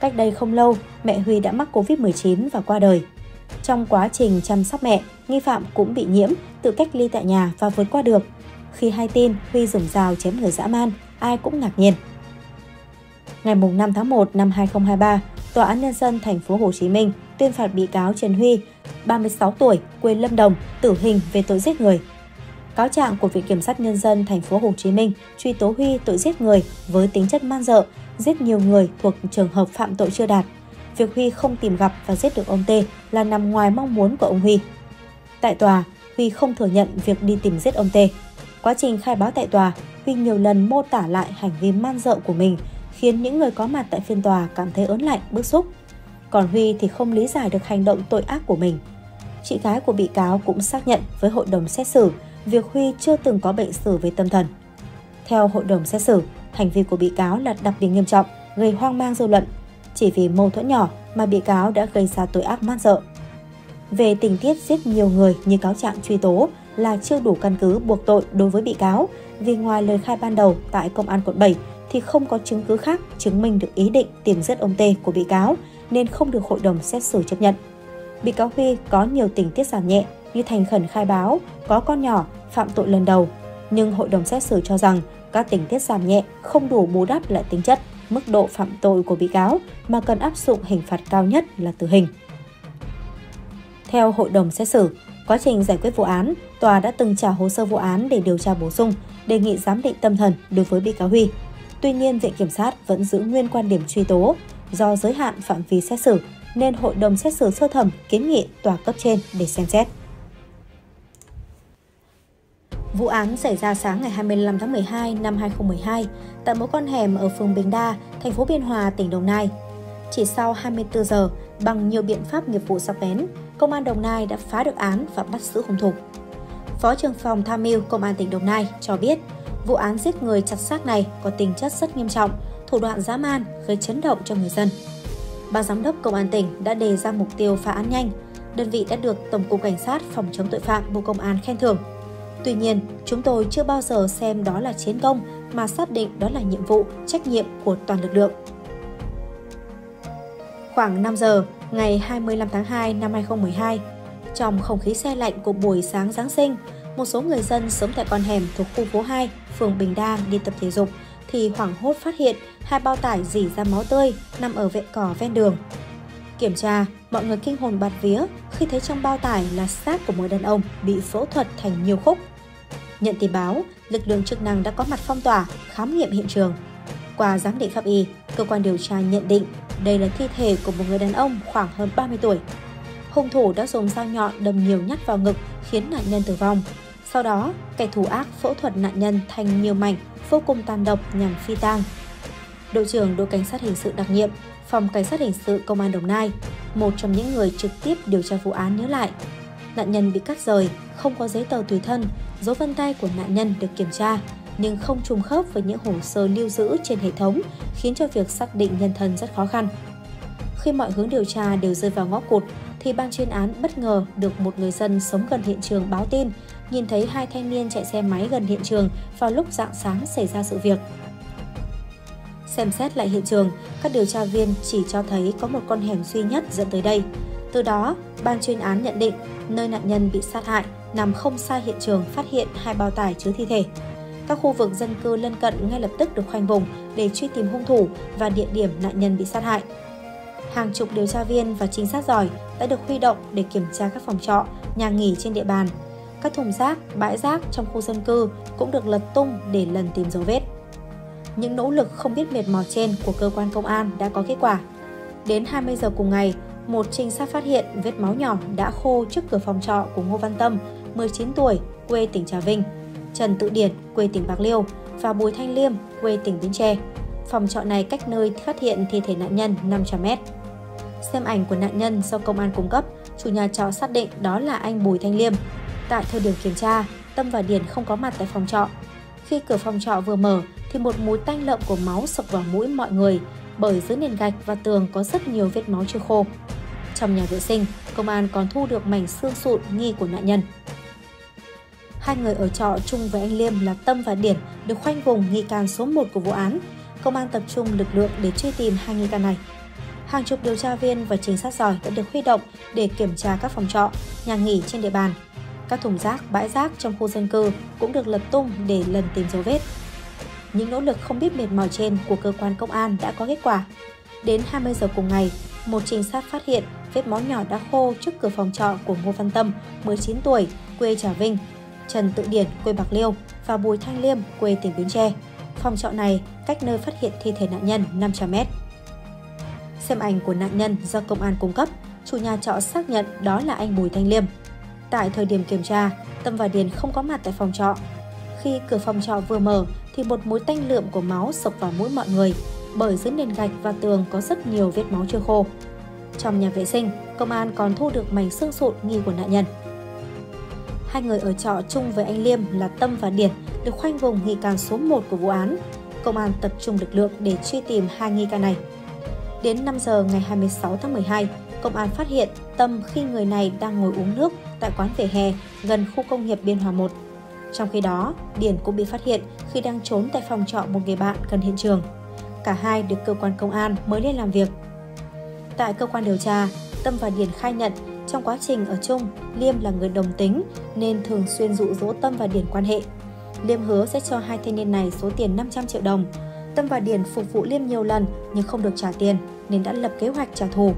Cách đây không lâu, mẹ Huy đã mắc Covid mười chín và qua đời. Trong quá trình chăm sóc mẹ, nghi phạm cũng bị nhiễm, tự cách ly tại nhà và vượt qua được. Khi hay tin, Huy dùng dao chém người dã man, ai cũng ngạc nhiên. Ngày năm tháng một năm hai nghìn không trăm hai mươi ba, Tòa án Nhân dân thành phố Hồ Chí Minh tuyên phạt bị cáo Trần Huy, ba mươi sáu tuổi, quê Lâm Đồng, tử hình về tội giết người. Cáo trạng của Viện Kiểm sát Nhân dân thành phố Hồ Chí Minh truy tố Huy tội giết người với tính chất man dợ, giết nhiều người thuộc trường hợp phạm tội chưa đạt. Việc Huy không tìm gặp và giết được ông T là nằm ngoài mong muốn của ông Huy. Tại tòa, Huy không thừa nhận việc đi tìm giết ông T. Quá trình khai báo tại tòa, Huy nhiều lần mô tả lại hành vi man dợ của mình, khiến những người có mặt tại phiên tòa cảm thấy ớn lạnh, bức xúc. Còn Huy thì không lý giải được hành động tội ác của mình. Chị gái của bị cáo cũng xác nhận với hội đồng xét xử việc Huy chưa từng có bệnh sử về tâm thần. Theo hội đồng xét xử, hành vi của bị cáo là đặc biệt nghiêm trọng, gây hoang mang dư luận. Chỉ vì mâu thuẫn nhỏ mà bị cáo đã gây ra tội ác man dợ. Về tình tiết giết nhiều người như cáo trạng truy tố, là chưa đủ căn cứ buộc tội đối với bị cáo, vì ngoài lời khai ban đầu tại Công an quận bảy thì không có chứng cứ khác chứng minh được ý định tìm giết ông T của bị cáo nên không được hội đồng xét xử chấp nhận. Bị cáo Huy có nhiều tình tiết giảm nhẹ như thành khẩn khai báo, có con nhỏ, phạm tội lần đầu, nhưng hội đồng xét xử cho rằng các tình tiết giảm nhẹ không đủ bù đắp lại tính chất, mức độ phạm tội của bị cáo mà cần áp dụng hình phạt cao nhất là tử hình. Theo hội đồng xét xử, quá trình giải quyết vụ án, tòa đã từng trả hồ sơ vụ án để điều tra bổ sung, đề nghị giám định tâm thần đối với bị cáo Huy. Tuy nhiên, Viện Kiểm sát vẫn giữ nguyên quan điểm truy tố. Do giới hạn phạm vi xét xử, nên hội đồng xét xử sơ thẩm kiến nghị tòa cấp trên để xem xét. Vụ án xảy ra sáng ngày hai mươi lăm tháng mười hai năm hai nghìn không trăm mười hai tại một con hẻm ở phường Bình Đa, thành phố Biên Hòa, tỉnh Đồng Nai. Chỉ sau hai mươi tư giờ, bằng nhiều biện pháp nghiệp vụ sắc bén, Công an Đồng Nai đã phá được án và bắt giữ hung thủ. Phó trưởng phòng tham mưu Công an tỉnh Đồng Nai cho biết, vụ án giết người chặt xác này có tính chất rất nghiêm trọng, thủ đoạn dã man gây chấn động cho người dân. Ban giám đốc Công an tỉnh đã đề ra mục tiêu phá án nhanh, đơn vị đã được Tổng cục Cảnh sát Phòng chống tội phạm Bộ Công an khen thưởng. Tuy nhiên, chúng tôi chưa bao giờ xem đó là chiến công mà xác định đó là nhiệm vụ, trách nhiệm của toàn lực lượng. Khoảng năm giờ, ngày hai mươi lăm tháng hai năm hai nghìn không trăm mười hai, trong không khí se lạnh của buổi sáng Giáng sinh, một số người dân sống tại con hẻm thuộc khu phố hai, phường Bình Đa đi tập thể dục thì hoảng hốt phát hiện hai bao tải rỉ ra máu tươi nằm ở vệt cỏ ven đường. Kiểm tra, mọi người kinh hồn bạt vía khi thấy trong bao tải là xác của một đàn ông bị phẫu thuật thành nhiều khúc. Nhận tin báo, lực lượng chức năng đã có mặt phong tỏa, khám nghiệm hiện trường. Qua giám định pháp y, cơ quan điều tra nhận định đây là thi thể của một người đàn ông khoảng hơn ba mươi tuổi. Hung thủ đã dùng dao nhọn đâm nhiều nhát vào ngực khiến nạn nhân tử vong. Sau đó, kẻ thủ ác phẫu thuật nạn nhân thành nhiều mảnh vô cùng tàn độc nhằm phi tang. Đội trưởng đội Cảnh sát hình sự đặc nhiệm, Phòng Cảnh sát hình sự Công an Đồng Nai, một trong những người trực tiếp điều tra vụ án nhớ lại. Nạn nhân bị cắt rời, không có giấy tờ tùy thân, dấu vân tay của nạn nhân được kiểm tra, nhưng không trùng khớp với những hồ sơ lưu giữ trên hệ thống, khiến cho việc xác định nhân thân rất khó khăn. Khi mọi hướng điều tra đều rơi vào ngõ cụt, thì ban chuyên án bất ngờ được một người dân sống gần hiện trường báo tin, nhìn thấy hai thanh niên chạy xe máy gần hiện trường vào lúc rạng sáng xảy ra sự việc. Xem xét lại hiện trường, các điều tra viên chỉ cho thấy có một con hẻm duy nhất dẫn tới đây. Từ đó, ban chuyên án nhận định nơi nạn nhân bị sát hại nằm không xa hiện trường phát hiện hai bao tải chứa thi thể. Các khu vực dân cư lân cận ngay lập tức được khoanh vùng để truy tìm hung thủ và địa điểm nạn nhân bị sát hại. Hàng chục điều tra viên và trinh sát giỏi đã được huy động để kiểm tra các phòng trọ, nhà nghỉ trên địa bàn. Các thùng rác, bãi rác trong khu dân cư cũng được lật tung để lần tìm dấu vết. Những nỗ lực không biết mệt mỏi trên của cơ quan công an đã có kết quả. Đến hai mươi giờ cùng ngày, một trinh sát phát hiện vết máu nhỏ đã khô trước cửa phòng trọ của Ngô Văn Tâm, mười chín tuổi, quê tỉnh Trà Vinh, Trần Tự Điền, quê tỉnh Bạc Liêu và Bùi Thanh Liêm, quê tỉnh Bến Tre. Phòng trọ này cách nơi phát hiện thi thể nạn nhân năm trăm mét. Xem ảnh của nạn nhân do công an cung cấp, chủ nhà trọ xác định đó là anh Bùi Thanh Liêm. Tại thời điểm kiểm tra, Tâm và Điền không có mặt tại phòng trọ. Khi cửa phòng trọ vừa mở thì một mùi tanh lợm của máu xộc vào mũi mọi người, bởi dưới nền gạch và tường có rất nhiều vết máu chưa khô. Trong nhà vệ sinh, công an còn thu được mảnh xương sụn nghi của nạn nhân. Hai người ở trọ chung với anh Liêm là Tâm và Điển được khoanh vùng nghi can số một của vụ án. Công an tập trung lực lượng để truy tìm hai nghi can này. Hàng chục điều tra viên và trinh sát giỏi đã được huy động để kiểm tra các phòng trọ, nhà nghỉ trên địa bàn. Các thùng rác, bãi rác trong khu dân cư cũng được lật tung để lần tìm dấu vết. Những nỗ lực không biết mệt mỏi trên của cơ quan công an đã có kết quả. Đến hai mươi giờ cùng ngày, một trinh sát phát hiện vết máu nhỏ đã khô trước cửa phòng trọ của Ngô Văn Tâm, mười chín tuổi, quê Trà Vinh, Trần Tự Điển, quê Bạc Liêu và Bùi Thanh Liêm, quê tỉnh Bến Tre. Phòng trọ này cách nơi phát hiện thi thể nạn nhân năm trăm mét. Xem ảnh của nạn nhân do công an cung cấp, chủ nhà trọ xác nhận đó là anh Bùi Thanh Liêm. Tại thời điểm kiểm tra, Tâm và Điền không có mặt tại phòng trọ. Khi cửa phòng trọ vừa mở thì một mối tanh lượm của máu xộc vào mũi mọi người, bởi dưới nền gạch và tường có rất nhiều vết máu chưa khô. Trong nhà vệ sinh, công an còn thu được mảnh xương sụn nghi của nạn nhân. Hai người ở trọ chung với anh Liêm là Tâm và Điển được khoanh vùng nghi can số một của vụ án. Công an tập trung lực lượng để truy tìm hai nghi can này. Đến năm giờ ngày hai mươi sáu tháng mười hai, công an phát hiện Tâm khi người này đang ngồi uống nước tại quán vỉa hè gần khu công nghiệp Biên Hòa một. Trong khi đó, Điền cũng bị phát hiện khi đang trốn tại phòng trọ một người bạn gần hiện trường. Cả hai được cơ quan công an mới lên làm việc. Tại cơ quan điều tra, Tâm và Điền khai nhận trong quá trình ở chung, Liêm là người đồng tính nên thường xuyên dụ dỗ Tâm và Điền quan hệ. Liêm hứa sẽ cho hai thanh niên này số tiền năm trăm triệu đồng. Tâm và Điền phục vụ Liêm nhiều lần nhưng không được trả tiền nên đã lập kế hoạch trả thù.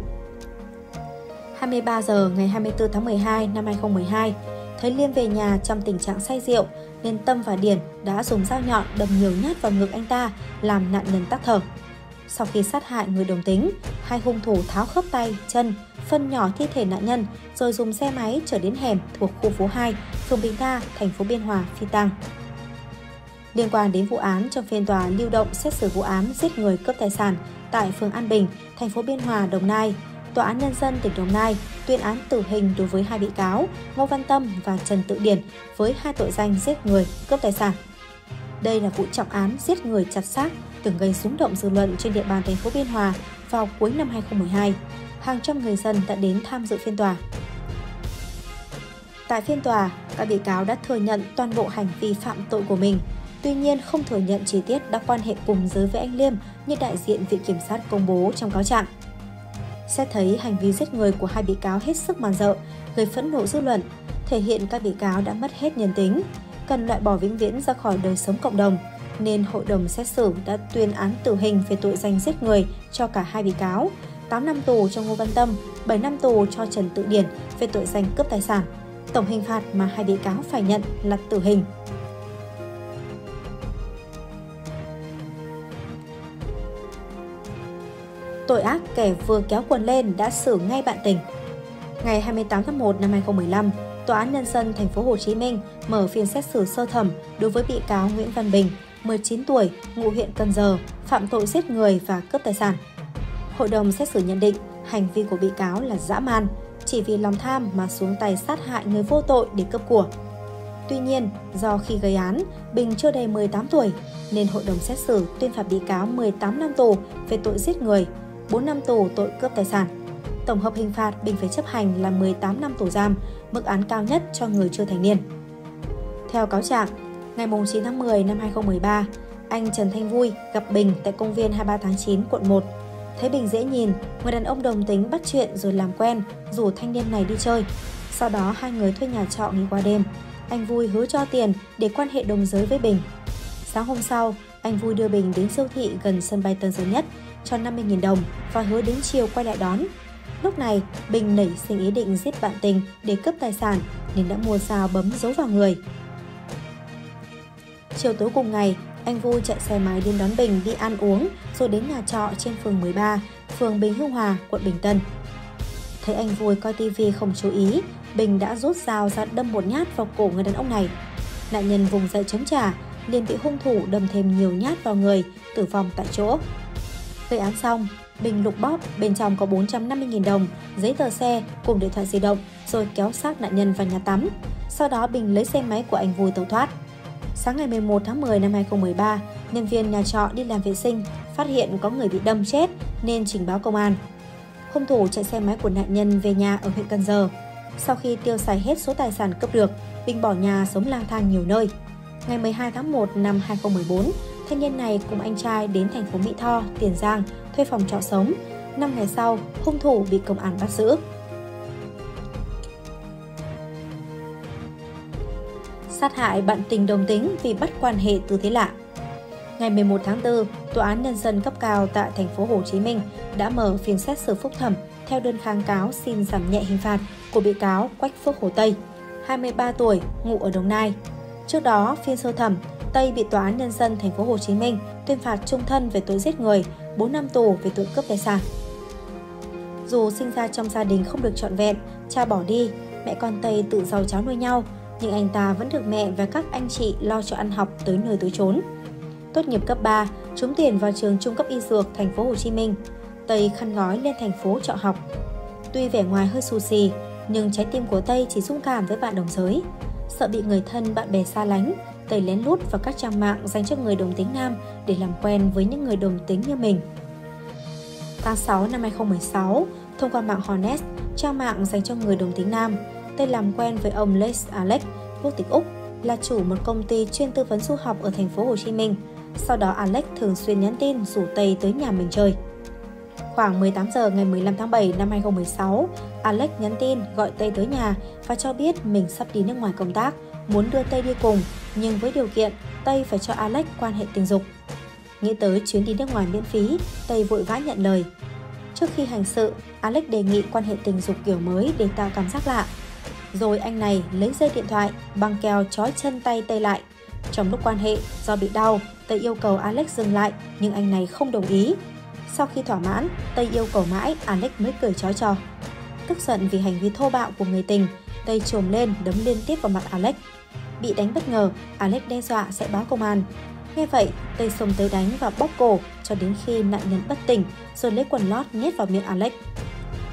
hai mươi ba giờ ngày hai mươi tư tháng mười hai năm hai nghìn không trăm mười hai, thấy Liêm về nhà trong tình trạng say rượu nên Tâm và Điền đã dùng dao nhọn đâm nhiều nhát vào ngực anh ta làm nạn nhân tắc thở. Sau khi sát hại người đồng tính, hai hung thủ tháo khớp tay, chân, phân nhỏ thi thể nạn nhân rồi dùng xe máy trở đến hẻm thuộc khu phố hai, phường Bình Đa, thành phố Biên Hòa phi tang. Liên quan đến vụ án, trong phiên tòa lưu động xét xử vụ án giết người cướp tài sản tại phường An Bình, thành phố Biên Hòa, Đồng Nai, Tòa án Nhân dân tỉnh Đồng Nai tuyên án tử hình đối với hai bị cáo Ngô Văn Tâm và Trần Tự Điền với hai tội danh giết người, cướp tài sản. Đây là vụ trọng án giết người chặt xác từng gây rúng động dư luận trên địa bàn thành phố Biên Hòa vào cuối năm hai nghìn không trăm mười hai. Hàng trăm người dân đã đến tham dự phiên tòa. Tại phiên tòa, các bị cáo đã thừa nhận toàn bộ hành vi phạm tội của mình. Tuy nhiên, không thừa nhận chi tiết đã quan hệ cùng giới với anh Liêm như đại diện Viện Kiểm sát công bố trong cáo trạng. Xét thấy hành vi giết người của hai bị cáo hết sức man rợ, gây phẫn nộ dư luận, thể hiện các bị cáo đã mất hết nhân tính, cần loại bỏ vĩnh viễn ra khỏi đời sống cộng đồng, nên hội đồng xét xử đã tuyên án tử hình về tội danh giết người cho cả hai bị cáo, tám năm tù cho Ngô Văn Tâm, bảy năm tù cho Trần Tự Điền về tội danh cướp tài sản. Tổng hình phạt mà hai bị cáo phải nhận là tử hình. Tội ác kẻ vừa kéo quần lên đã xử ngay bạn tình. Ngày hai mươi tám tháng một năm hai nghìn không trăm mười lăm, Tòa án Nhân dân thành phố Hồ Chí Minh mở phiên xét xử sơ thẩm đối với bị cáo Nguyễn Văn Bình, mười chín tuổi, ngụ huyện Cần Giờ, phạm tội giết người và cướp tài sản. Hội đồng xét xử nhận định hành vi của bị cáo là dã man, chỉ vì lòng tham mà xuống tay sát hại người vô tội để cướp của. Tuy nhiên, do khi gây án, Bình chưa đầy mười tám tuổi, nên hội đồng xét xử tuyên phạt bị cáo mười tám năm tù về tội giết người, bốn năm tù tội cướp tài sản. Tổng hợp hình phạt Bình phải chấp hành là mười tám năm tù giam, mức án cao nhất cho người chưa thành niên. Theo cáo trạng, ngày chín tháng mười năm hai nghìn không trăm mười ba, anh Trần Thanh Vui gặp Bình tại công viên hai mươi ba tháng chín, quận một. Thấy Bình dễ nhìn, người đàn ông đồng tính bắt chuyện rồi làm quen, rủ thanh niên này đi chơi. Sau đó hai người thuê nhà trọ nghỉ qua đêm. Anh Vui hứa cho tiền để quan hệ đồng giới với Bình. Sáng hôm sau, anh Vui đưa Bình đến siêu thị gần sân bay Tân Sơn Nhất, cho năm mươi nghìn đồng và hứa đến chiều quay lại đón. Lúc này, Bình nảy sinh ý định giết bạn tình để cướp tài sản nên đã mua dao bấm giấu vào người. Chiều tối cùng ngày, anh Vui chạy xe máy đến đón Bình đi ăn uống rồi đến nhà trọ trên phường mười ba, phường Bình Hưng Hòa, quận Bình Tân. Thấy anh Vui coi tivi không chú ý, Bình đã rút dao ra đâm một nhát vào cổ người đàn ông này. Nạn nhân vùng dậy chống trả, liền bị hung thủ đâm thêm nhiều nhát vào người, tử vong tại chỗ. Gây án xong, Bình lục bóp, bên trong có bốn trăm năm mươi nghìn đồng, giấy tờ xe cùng điện thoại di động rồi kéo xác nạn nhân vào nhà tắm. Sau đó Bình lấy xe máy của anh Vui tẩu thoát. Sáng ngày mười một tháng mười năm hai nghìn không trăm mười ba, nhân viên nhà trọ đi làm vệ sinh, phát hiện có người bị đâm chết nên trình báo công an. Hung thủ chạy xe máy của nạn nhân về nhà ở huyện Cần Giờ. Sau khi tiêu xài hết số tài sản cướp được, Bình bỏ nhà sống lang thang nhiều nơi. Ngày mười hai tháng một năm hai nghìn không trăm mười bốn, thanh niên này cùng anh trai đến thành phố Mỹ Tho, Tiền Giang thuê phòng trọ sống. năm ngày sau, hung thủ bị công an bắt giữ. Sát hại bạn tình đồng tính vì bắt quan hệ tư thế lạ. Ngày mười một tháng tư, Tòa án Nhân dân cấp cao tại thành phố Hồ Chí Minh đã mở phiên xét xử phúc thẩm theo đơn kháng cáo xin giảm nhẹ hình phạt của bị cáo Quách Phước Hồ Tây, hai mươi ba tuổi, ngụ ở Đồng Nai. Trước đó, phiên sơ thẩm, Tây bị Tòa án Nhân dân thành phố Hồ Chí Minh tuyên phạt chung thân về tội giết người, bốn năm tù về tội cướp tài sản. Dù sinh ra trong gia đình không được trọn vẹn, cha bỏ đi, mẹ con Tây tự giàu cháu nuôi nhau, nhưng anh ta vẫn được mẹ và các anh chị lo cho ăn học tới nơi tới chốn. Tốt nghiệp cấp ba, trúng tuyển vào trường trung cấp y dược thành phố Hồ Chí Minh, Tây khăn gói lên thành phố trọ học. Tuy vẻ ngoài hơi xù xì, nhưng trái tim của Tây chỉ dung cảm với bạn đồng giới. Sợ bị người thân bạn bè xa lánh, Tây lén lút vào các trang mạng dành cho người đồng tính nam để làm quen với những người đồng tính như mình. Tháng sáu năm hai nghìn không trăm mười sáu, thông qua mạng Hornet, trang mạng dành cho người đồng tính nam. Tây làm quen với ông Lex Alex, quốc tịch Úc, là chủ một công ty chuyên tư vấn du học ở thành phố Hồ Chí Minh. Sau đó Alex thường xuyên nhắn tin rủ Tây tới nhà mình chơi. Khoảng mười tám giờ ngày mười lăm tháng bảy năm hai nghìn không trăm mười sáu, Alex nhắn tin gọi Tây tới nhà và cho biết mình sắp đi nước ngoài công tác, muốn đưa Tây đi cùng nhưng với điều kiện Tây phải cho Alex quan hệ tình dục. Nghĩ tới chuyến đi nước ngoài miễn phí, Tây vội vã nhận lời. Trước khi hành sự, Alex đề nghị quan hệ tình dục kiểu mới để tạo cảm giác lạ. Rồi anh này lấy dây điện thoại, băng keo trói chân tay Tây lại. Trong lúc quan hệ, do bị đau, Tây yêu cầu Alex dừng lại nhưng anh này không đồng ý. Sau khi thỏa mãn, Tây yêu cầu mãi, Alex mới cười trói cho. Tức giận vì hành vi thô bạo của người tình, Tây chồm lên đấm liên tiếp vào mặt Alex. Bị đánh bất ngờ, Alex đe dọa sẽ báo công an. Nghe vậy, Tây xông tới đánh và bóp cổ cho đến khi nạn nhân bất tỉnh rồi lấy quần lót nhét vào miệng Alex.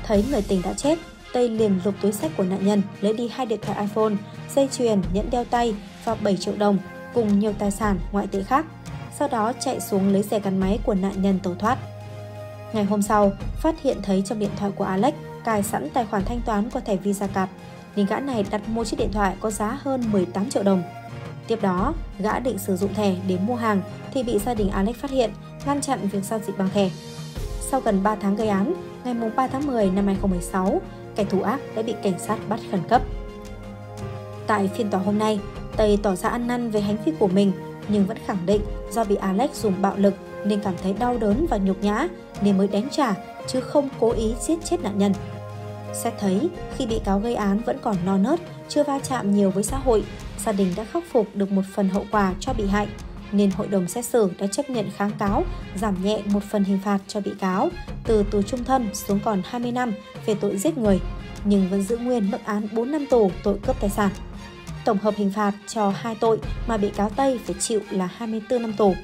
Thấy người tình đã chết, Tây liền lục túi xách của nạn nhân lấy đi hai điện thoại iPhone, dây chuyền, nhẫn đeo tay và bảy triệu đồng cùng nhiều tài sản ngoại tệ khác. Sau đó chạy xuống lấy xe gắn máy của nạn nhân tẩu thoát. Ngày hôm sau, phát hiện thấy trong điện thoại của Alex cài sẵn tài khoản thanh toán qua thẻ Visa card, nên gã này đặt mua chiếc điện thoại có giá hơn mười tám triệu đồng. Tiếp đó, gã định sử dụng thẻ để mua hàng thì bị gia đình Alex phát hiện, ngăn chặn việc giao dịch bằng thẻ. Sau gần ba tháng gây án, ngày ba tháng mười năm hai nghìn không trăm mười sáu, kẻ thủ ác đã bị cảnh sát bắt khẩn cấp. Tại phiên tòa hôm nay, Tây tỏ ra ăn năn về hành vi của mình nhưng vẫn khẳng định do bị Alex dùng bạo lực nên cảm thấy đau đớn và nhục nhã nên mới đánh trả chứ không cố ý giết chết nạn nhân. Xét thấy, khi bị cáo gây án vẫn còn non nớt, chưa va chạm nhiều với xã hội, gia đình đã khắc phục được một phần hậu quả cho bị hại, nên hội đồng xét xử đã chấp nhận kháng cáo, giảm nhẹ một phần hình phạt cho bị cáo, từ tù chung thân xuống còn hai mươi năm về tội giết người, nhưng vẫn giữ nguyên mức án bốn năm tù tội cướp tài sản. Tổng hợp hình phạt cho hai tội mà bị cáo Tây phải chịu là hai mươi tư năm tù.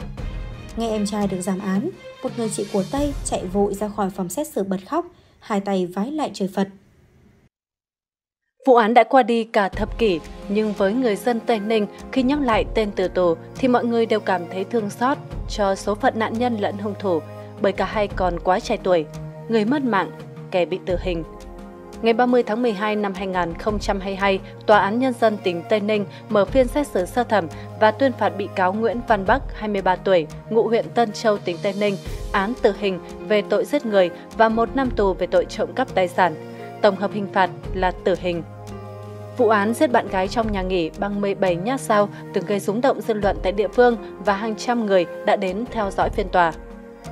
Nghe em trai được giảm án, một người chị của Tây chạy vội ra khỏi phòng xét xử bật khóc, hai tay vái lại trời Phật. Vụ án đã qua đi cả thập kỷ, nhưng với người dân Tây Ninh, khi nhắc lại tên tử tù thì mọi người đều cảm thấy thương xót cho số phận nạn nhân lẫn hung thủ, bởi cả hai còn quá trẻ tuổi, người mất mạng, kẻ bị tử hình. Ngày ba mươi tháng mười hai năm hai nghìn không trăm hai mươi hai, Tòa án Nhân dân tỉnh Tây Ninh mở phiên xét xử sơ thẩm và tuyên phạt bị cáo Nguyễn Văn Bắc, hai mươi ba tuổi, ngụ huyện Tân Châu, tỉnh Tây Ninh, án tử hình về tội giết người và một năm tù về tội trộm cắp tài sản. Tổng hợp hình phạt là tử hình. Vụ án giết bạn gái trong nhà nghỉ bằng mười bảy nhát dao từng gây rúng động dư luận tại địa phương và hàng trăm người đã đến theo dõi phiên tòa.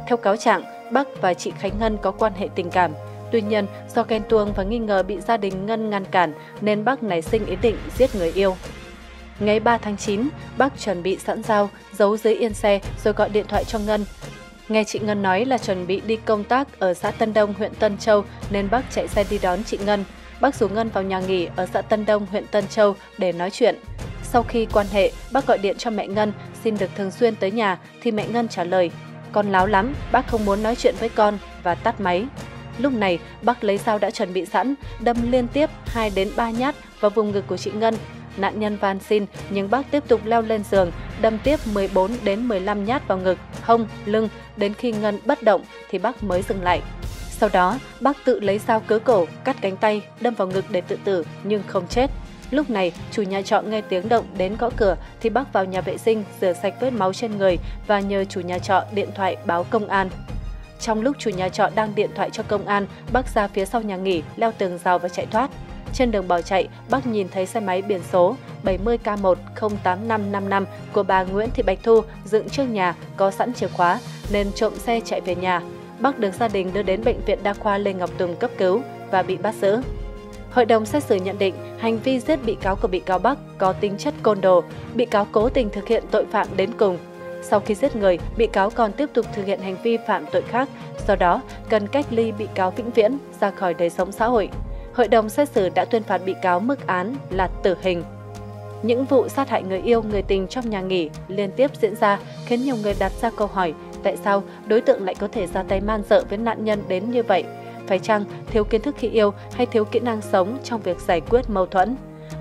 Theo cáo trạng, Bắc và chị Khánh Ngân có quan hệ tình cảm. Tuy nhiên, do ghen tuông và nghi ngờ bị gia đình Ngân ngăn cản nên Bắc nảy sinh ý định giết người yêu. Ngày ba tháng chín, Bắc chuẩn bị sẵn dao, giấu dưới yên xe rồi gọi điện thoại cho Ngân. Nghe chị Ngân nói là chuẩn bị đi công tác ở xã Tân Đông, huyện Tân Châu nên Bắc chạy xe đi đón chị Ngân. Bắc rủ Ngân vào nhà nghỉ ở xã Tân Đông, huyện Tân Châu để nói chuyện. Sau khi quan hệ, Bắc gọi điện cho mẹ Ngân xin được thường xuyên tới nhà thì mẹ Ngân trả lời: "Con láo lắm, bác không muốn nói chuyện với con" và tắt máy. Lúc này, Bắc lấy dao đã chuẩn bị sẵn, đâm liên tiếp hai đến ba nhát vào vùng ngực của chị Ngân. Nạn nhân van xin nhưng Bắc tiếp tục leo lên giường, đâm tiếp mười bốn đến mười lăm nhát vào ngực, hông, lưng đến khi Ngân bất động thì Bắc mới dừng lại. Sau đó, Bắc tự lấy dao cứa cổ, cắt cánh tay, đâm vào ngực để tự tử nhưng không chết. Lúc này, chủ nhà trọ nghe tiếng động đến gõ cửa thì Bắc vào nhà vệ sinh rửa sạch vết máu trên người và nhờ chủ nhà trọ điện thoại báo công an. Trong lúc chủ nhà trọ đang điện thoại cho công an, Bắc ra phía sau nhà nghỉ, leo tường rào và chạy thoát. Trên đường bỏ chạy, Bắc nhìn thấy xe máy biển số bảy mươi K một không tám năm năm năm của bà Nguyễn Thị Bạch Thu dựng trước nhà có sẵn chìa khóa nên trộm xe chạy về nhà. Bắc được gia đình đưa đến bệnh viện đa khoa Lê Ngọc Tùng cấp cứu và bị bắt giữ. Hội đồng xét xử nhận định hành vi giết bị cáo của bị cáo Bắc có tính chất côn đồ, bị cáo cố tình thực hiện tội phạm đến cùng. Sau khi giết người, bị cáo còn tiếp tục thực hiện hành vi phạm tội khác, do đó cần cách ly bị cáo vĩnh viễn ra khỏi đời sống xã hội. Hội đồng xét xử đã tuyên phạt bị cáo mức án là tử hình. Những vụ sát hại người yêu, người tình trong nhà nghỉ liên tiếp diễn ra khiến nhiều người đặt ra câu hỏi tại sao đối tượng lại có thể ra tay man rợ với nạn nhân đến như vậy? Phải chăng thiếu kiến thức khi yêu hay thiếu kỹ năng sống trong việc giải quyết mâu thuẫn?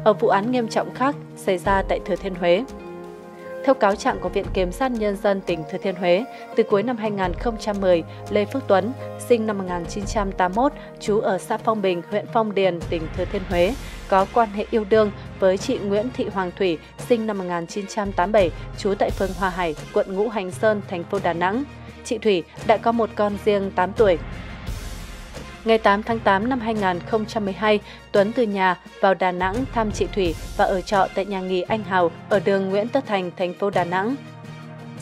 Ở vụ án nghiêm trọng khác xảy ra tại Thừa Thiên Huế, Theo cáo trạng của Viện Kiểm sát Nhân dân tỉnh Thừa Thiên Huế, từ cuối năm hai nghìn không trăm mười, Lê Phước Tuấn, sinh năm một nghìn chín trăm tám mươi mốt, trú ở xã Phong Bình, huyện Phong Điền, tỉnh Thừa Thiên Huế, có quan hệ yêu đương với chị Nguyễn Thị Hoàng Thủy, sinh năm một nghìn chín trăm tám mươi bảy, trú tại phường Hòa Hải, quận Ngũ Hành Sơn, thành phố Đà Nẵng. Chị Thủy đã có một con riêng tám tuổi. Ngày tám tháng tám năm hai nghìn không trăm mười hai, Tuấn từ nhà vào Đà Nẵng thăm chị Thủy và ở trọ tại nhà nghỉ Anh Hào ở đường Nguyễn Tất Thành, thành phố Đà Nẵng.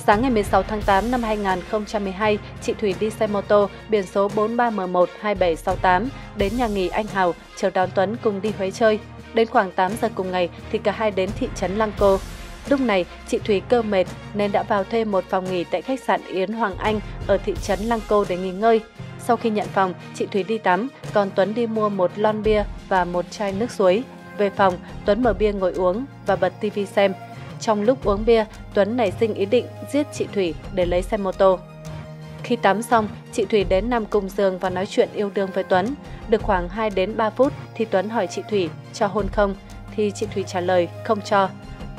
Sáng ngày mười sáu tháng tám năm hai nghìn không trăm mười hai, chị Thủy đi xe mô tô biển số bốn ba M một hai bảy sáu tám đến nhà nghỉ Anh Hào chờ đón Tuấn cùng đi Huế chơi. Đến khoảng tám giờ cùng ngày thì cả hai đến thị trấn Lăng Cô. Lúc này, chị Thủy cơ mệt nên đã vào thuê một phòng nghỉ tại khách sạn Yến Hoàng Anh ở thị trấn Lăng Cô để nghỉ ngơi. Sau khi nhận phòng, chị Thủy đi tắm, còn Tuấn đi mua một lon bia và một chai nước suối. Về phòng, Tuấn mở bia ngồi uống và bật tivi xem. Trong lúc uống bia, Tuấn nảy sinh ý định giết chị Thủy để lấy xe mô tô. Khi tắm xong, chị Thủy đến nằm cùng giường và nói chuyện yêu đương với Tuấn. Được khoảng hai đến ba phút thì Tuấn hỏi chị Thủy cho hôn không, thì chị Thủy trả lời không cho.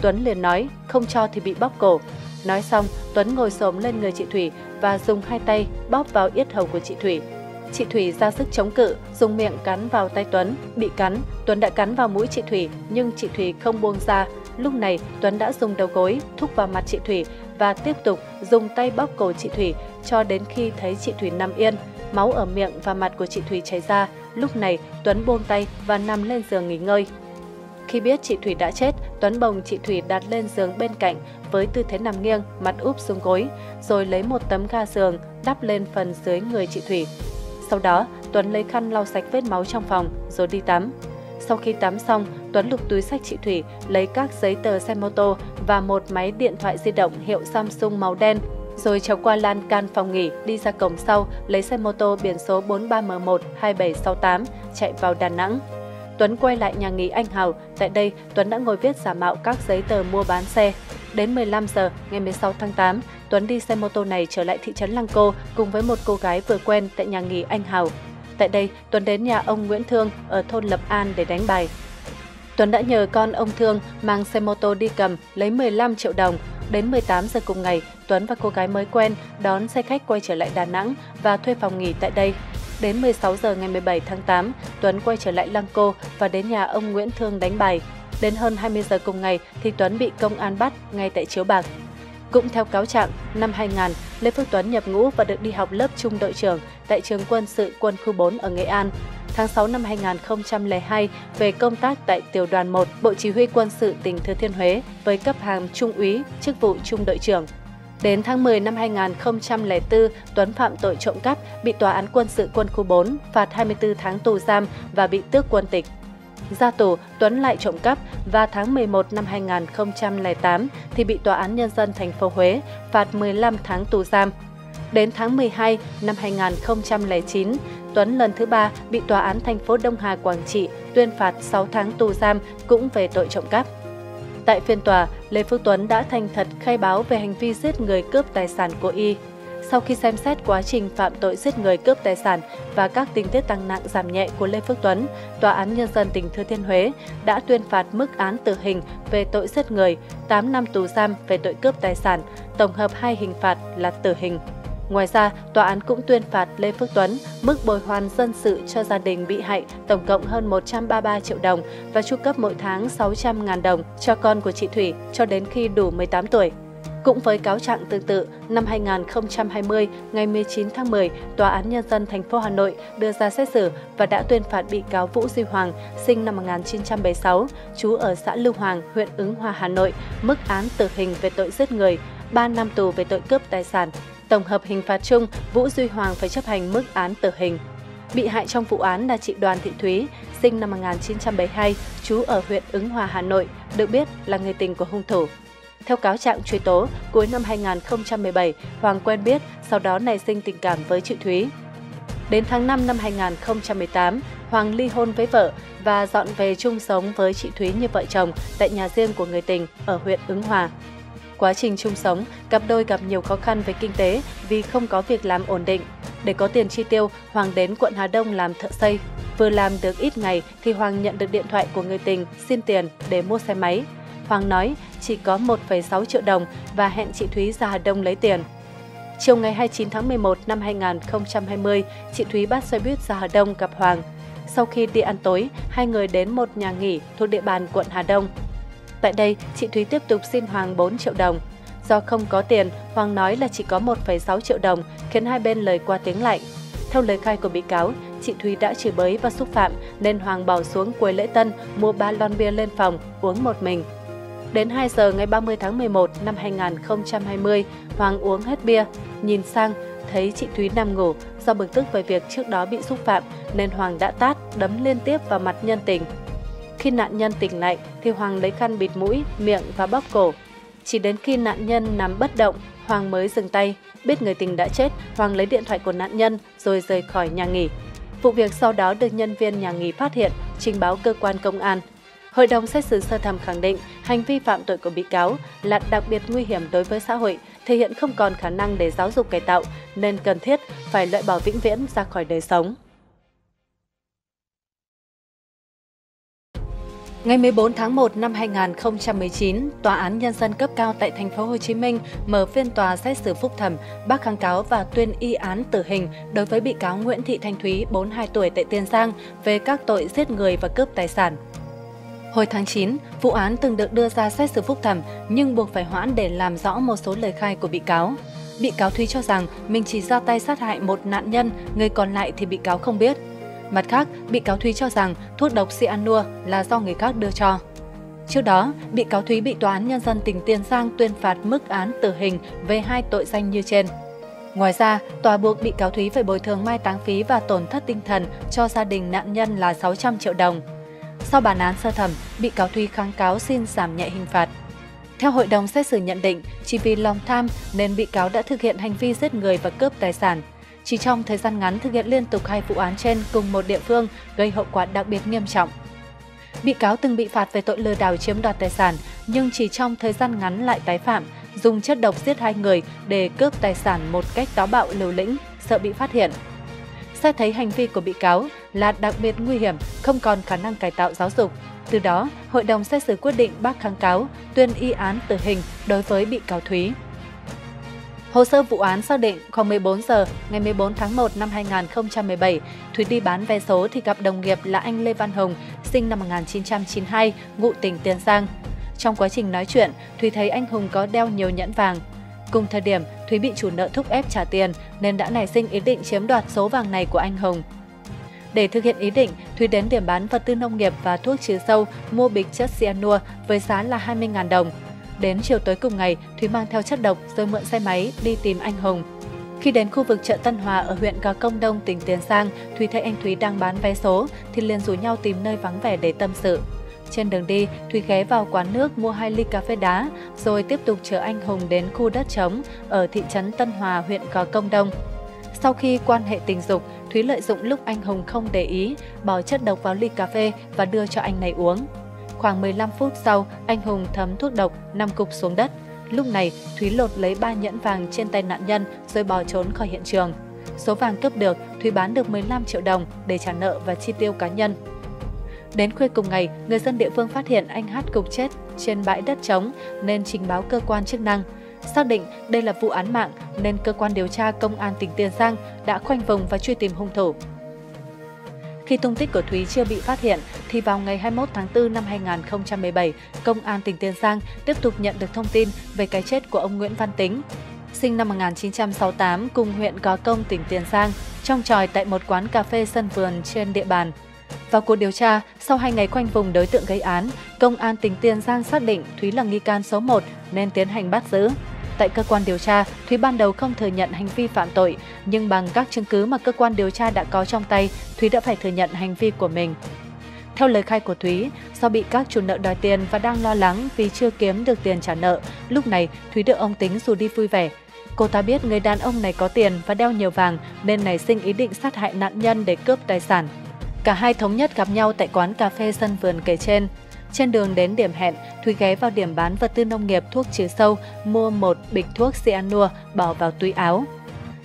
Tuấn liền nói không cho thì bị bóp cổ. Nói xong, Tuấn ngồi xổm lên người chị Thủy và dùng hai tay bóp vào yết hầu của chị Thủy. Chị Thủy ra sức chống cự, dùng miệng cắn vào tay Tuấn, bị cắn. Tuấn đã cắn vào mũi chị Thủy nhưng chị Thủy không buông ra. Lúc này, Tuấn đã dùng đầu gối thúc vào mặt chị Thủy và tiếp tục dùng tay bóp cổ chị Thủy cho đến khi thấy chị Thủy nằm yên, máu ở miệng và mặt của chị Thủy chảy ra. Lúc này, Tuấn buông tay và nằm lên giường nghỉ ngơi. Khi biết chị Thủy đã chết, Tuấn bồng chị Thủy đặt lên giường bên cạnh với tư thế nằm nghiêng, mặt úp xuống gối, rồi lấy một tấm ga giường đắp lên phần dưới người chị Thủy. Sau đó, Tuấn lấy khăn lau sạch vết máu trong phòng rồi đi tắm. Sau khi tắm xong, Tuấn lục túi xách chị Thủy, lấy các giấy tờ xe mô tô và một máy điện thoại di động hiệu Samsung màu đen, rồi trèo qua lan can phòng nghỉ, đi ra cổng sau, lấy xe mô tô biển số bốn ba M một hai bảy sáu tám, chạy vào Đà Nẵng. Tuấn quay lại nhà nghỉ Anh Hào, tại đây Tuấn đã ngồi viết giả mạo các giấy tờ mua bán xe. Đến mười lăm giờ ngày mười sáu tháng tám, Tuấn đi xe mô tô này trở lại thị trấn Lăng Cô cùng với một cô gái vừa quen tại nhà nghỉ Anh Hào. Tại đây, Tuấn đến nhà ông Nguyễn Thương ở thôn Lập An để đánh bài. Tuấn đã nhờ con ông Thương mang xe mô tô đi cầm lấy mười lăm triệu đồng. Đến mười tám giờ cùng ngày, Tuấn và cô gái mới quen đón xe khách quay trở lại Đà Nẵng và thuê phòng nghỉ tại đây. Đến mười sáu giờ ngày mười bảy tháng tám, Tuấn quay trở lại Lăng Cô và đến nhà ông Nguyễn Thương đánh bài. Đến hơn hai mươi giờ cùng ngày thì Tuấn bị công an bắt ngay tại chiếu bạc. Cũng theo cáo trạng, năm hai nghìn, Lê Phước Tuấn nhập ngũ và được đi học lớp trung đội trưởng tại trường quân sự quân khu bốn ở Nghệ An. Tháng sáu năm hai nghìn không trăm lẻ hai, về công tác tại Tiểu đoàn một, Bộ Chỉ huy Quân sự tỉnh Thừa Thiên Huế với cấp hàm trung úy, chức vụ trung đội trưởng. Đến tháng mười năm hai nghìn không trăm lẻ tư, Tuấn phạm tội trộm cắp, bị Tòa án Quân sự Quân khu bốn phạt hai mươi tư tháng tù giam và bị tước quân tịch. Ra tù, Tuấn lại trộm cắp và tháng mười một năm hai nghìn không trăm lẻ tám thì bị Tòa án Nhân dân thành phố Huế phạt mười lăm tháng tù giam. Đến tháng mười hai năm hai nghìn không trăm lẻ chín, Tuấn lần thứ ba bị Tòa án thành phố Đông Hà, Quảng Trị tuyên phạt sáu tháng tù giam cũng về tội trộm cắp. Tại phiên tòa, Lê Phước Tuấn đã thành thật khai báo về hành vi giết người cướp tài sản của y. Sau khi xem xét quá trình phạm tội giết người cướp tài sản và các tình tiết tăng nặng giảm nhẹ của Lê Phước Tuấn, Tòa án Nhân dân tỉnh Thừa Thiên Huế đã tuyên phạt mức án tử hình về tội giết người, tám năm tù giam về tội cướp tài sản, tổng hợp hai hình phạt là tử hình. Ngoài ra, tòa án cũng tuyên phạt Lê Phước Tuấn mức bồi hoàn dân sự cho gia đình bị hại tổng cộng hơn một trăm ba mươi ba triệu đồng và chu cấp mỗi tháng sáu trăm nghìn đồng cho con của chị Thủy cho đến khi đủ mười tám tuổi. Cũng với cáo trạng tương tự, năm hai nghìn không trăm hai mươi, ngày mười chín tháng mười, Tòa án Nhân dân thành phố Hà Nội đưa ra xét xử và đã tuyên phạt bị cáo Vũ Duy Hoàng, sinh năm một nghìn chín trăm bảy mươi sáu, trú ở xã Lưu Hoàng, huyện Ứng Hòa, Hà Nội, mức án tử hình về tội giết người, ba năm tù về tội cướp tài sản. Tổng hợp hình phạt chung, Vũ Duy Hoàng phải chấp hành mức án tử hình. Bị hại trong vụ án là chị Đoàn Thị Thúy, sinh năm một nghìn chín trăm bảy mươi hai, trú ở huyện Ứng Hòa, Hà Nội, được biết là người tình của hung thủ. Theo cáo trạng truy tố, cuối năm hai nghìn không trăm mười bảy, Hoàng quen biết, sau đó nảy sinh tình cảm với chị Thúy. Đến tháng năm năm hai nghìn không trăm mười tám, Hoàng ly hôn với vợ và dọn về chung sống với chị Thúy như vợ chồng tại nhà riêng của người tình ở huyện Ứng Hòa. Quá trình chung sống, cặp đôi gặp nhiều khó khăn về kinh tế vì không có việc làm ổn định. Để có tiền chi tiêu, Hoàng đến quận Hà Đông làm thợ xây. Vừa làm được ít ngày thì Hoàng nhận được điện thoại của người tình xin tiền để mua xe máy. Hoàng nói chỉ có một phẩy sáu triệu đồng và hẹn chị Thúy ra Hà Đông lấy tiền. Chiều ngày hai mươi chín tháng mười một năm hai nghìn không trăm hai mươi, chị Thúy bắt xe buýt ra Hà Đông gặp Hoàng. Sau khi đi ăn tối, hai người đến một nhà nghỉ thuộc địa bàn quận Hà Đông. Tại đây, chị Thúy tiếp tục xin Hoàng bốn triệu đồng. Do không có tiền, Hoàng nói là chỉ có một phẩy sáu triệu đồng, khiến hai bên lời qua tiếng lại. Theo lời khai của bị cáo, chị Thúy đã chửi bới và xúc phạm nên Hoàng bỏ xuống cuối lễ tân mua ba lon bia lên phòng, uống một mình. Đến hai giờ ngày ba mươi tháng mười một năm hai nghìn không trăm hai mươi, Hoàng uống hết bia, nhìn sang, thấy chị Thúy nằm ngủ. Do bực tức về việc trước đó bị xúc phạm nên Hoàng đã tát, đấm liên tiếp vào mặt nhân tình. Khi nạn nhân tỉnh lại thì Hoàng lấy khăn bịt mũi, miệng và bóp cổ. Chỉ đến khi nạn nhân nằm bất động, Hoàng mới dừng tay. Biết người tình đã chết, Hoàng lấy điện thoại của nạn nhân rồi rời khỏi nhà nghỉ. Vụ việc sau đó được nhân viên nhà nghỉ phát hiện, trình báo cơ quan công an. Hội đồng xét xử sơ thẩm khẳng định hành vi phạm tội của bị cáo là đặc biệt nguy hiểm đối với xã hội, thể hiện không còn khả năng để giáo dục cải tạo nên cần thiết phải loại bỏ vĩnh viễn ra khỏi đời sống. Ngày mười bốn tháng một năm hai nghìn không trăm mười chín, Tòa án Nhân dân cấp cao tại Thành phố Hồ Chí Minh mở phiên tòa xét xử phúc thẩm, bác kháng cáo và tuyên y án tử hình đối với bị cáo Nguyễn Thị Thanh Thúy, bốn mươi hai tuổi tại Tiền Giang về các tội giết người và cướp tài sản. Hồi tháng chín, vụ án từng được đưa ra xét xử phúc thẩm nhưng buộc phải hoãn để làm rõ một số lời khai của bị cáo. Bị cáo Thúy cho rằng mình chỉ ra tay sát hại một nạn nhân, người còn lại thì bị cáo không biết. Mặt khác, bị cáo Thúy cho rằng thuốc độc cyanua là do người khác đưa cho. Trước đó, bị cáo Thúy bị Tòa án Nhân dân tỉnh Tiền Giang tuyên phạt mức án tử hình về hai tội danh như trên. Ngoài ra, tòa buộc bị cáo Thúy phải bồi thường mai táng phí và tổn thất tinh thần cho gia đình nạn nhân là sáu trăm triệu đồng. Sau bản án sơ thẩm, bị cáo Thúy kháng cáo xin giảm nhẹ hình phạt. Theo hội đồng xét xử nhận định, chỉ vì lòng tham nên bị cáo đã thực hiện hành vi giết người và cướp tài sản. Chỉ trong thời gian ngắn thực hiện liên tục hai vụ án trên cùng một địa phương gây hậu quả đặc biệt nghiêm trọng. Bị cáo từng bị phạt về tội lừa đảo chiếm đoạt tài sản nhưng chỉ trong thời gian ngắn lại tái phạm, dùng chất độc giết hai người để cướp tài sản một cách táo bạo liều lĩnh, sợ bị phát hiện. Xét thấy hành vi của bị cáo là đặc biệt nguy hiểm, không còn khả năng cải tạo giáo dục. Từ đó, hội đồng xét xử quyết định bác kháng cáo, tuyên y án tử hình đối với bị cáo Thúy. Hồ sơ vụ án xác định khoảng mười bốn giờ ngày mười bốn tháng một năm hai nghìn không trăm mười bảy, Thúy đi bán vé số thì gặp đồng nghiệp là anh Lê Văn Hồng, sinh năm một nghìn chín trăm chín mươi hai, ngụ tỉnh Tiền Giang. Trong quá trình nói chuyện, Thúy thấy anh Hùng có đeo nhiều nhẫn vàng. Cùng thời điểm, Thúy bị chủ nợ thúc ép trả tiền nên đã nảy sinh ý định chiếm đoạt số vàng này của anh Hồng. Để thực hiện ý định, Thúy đến điểm bán vật tư nông nghiệp và thuốc trừ sâu mua bịch chất cyanua với giá là hai mươi nghìn đồng. Đến chiều tối cùng ngày, Thúy mang theo chất độc rồi mượn xe máy đi tìm anh Hùng. Khi đến khu vực chợ Tân Hòa ở huyện Gò Công Đông, tỉnh Tiền Giang, Thúy thấy anh Thúy đang bán vé số thì liền rủ nhau tìm nơi vắng vẻ để tâm sự. Trên đường đi, Thúy ghé vào quán nước mua hai ly cà phê đá rồi tiếp tục chở anh Hùng đến khu đất trống ở thị trấn Tân Hòa, huyện Gò Công Đông. Sau khi quan hệ tình dục, Thúy lợi dụng lúc anh Hùng không để ý, bỏ chất độc vào ly cà phê và đưa cho anh này uống. Khoảng mười lăm phút sau, anh Hùng thấm thuốc độc, nằm cục xuống đất. Lúc này, Thúy lột lấy ba nhẫn vàng trên tay nạn nhân rồi bỏ trốn khỏi hiện trường. Số vàng cướp được, Thúy bán được mười lăm triệu đồng để trả nợ và chi tiêu cá nhân. Đến khuya cùng ngày, người dân địa phương phát hiện anh Hát cục chết trên bãi đất trống nên trình báo cơ quan chức năng. Xác định đây là vụ án mạng nên cơ quan điều tra công an tỉnh Tiền Giang đã khoanh vùng và truy tìm hung thủ. Khi tung tích của Thúy chưa bị phát hiện, thì vào ngày hai mươi mốt tháng tư năm hai nghìn không trăm mười bảy, Công an tỉnh Tiền Giang tiếp tục nhận được thông tin về cái chết của ông Nguyễn Văn Tính, sinh năm một nghìn chín trăm sáu mươi tám, cùng huyện Gò Công, tỉnh Tiền Giang, trong tròi tại một quán cà phê sân vườn trên địa bàn. Vào cuộc điều tra, sau hai ngày khoanh vùng đối tượng gây án, Công an tỉnh Tiền Giang xác định Thúy là nghi can số một nên tiến hành bắt giữ. Tại cơ quan điều tra, Thúy ban đầu không thừa nhận hành vi phạm tội, nhưng bằng các chứng cứ mà cơ quan điều tra đã có trong tay, Thúy đã phải thừa nhận hành vi của mình. Theo lời khai của Thúy, do bị các chủ nợ đòi tiền và đang lo lắng vì chưa kiếm được tiền trả nợ, lúc này Thúy được ông Tính rủ đi vui vẻ. Cô ta biết người đàn ông này có tiền và đeo nhiều vàng nên nảy sinh ý định sát hại nạn nhân để cướp tài sản. Cả hai thống nhất gặp nhau tại quán cà phê sân vườn kể trên. Trên đường đến điểm hẹn, Thúy ghé vào điểm bán vật tư nông nghiệp thuốc trừ sâu, mua một bịch thuốc cyanua bỏ vào túi áo.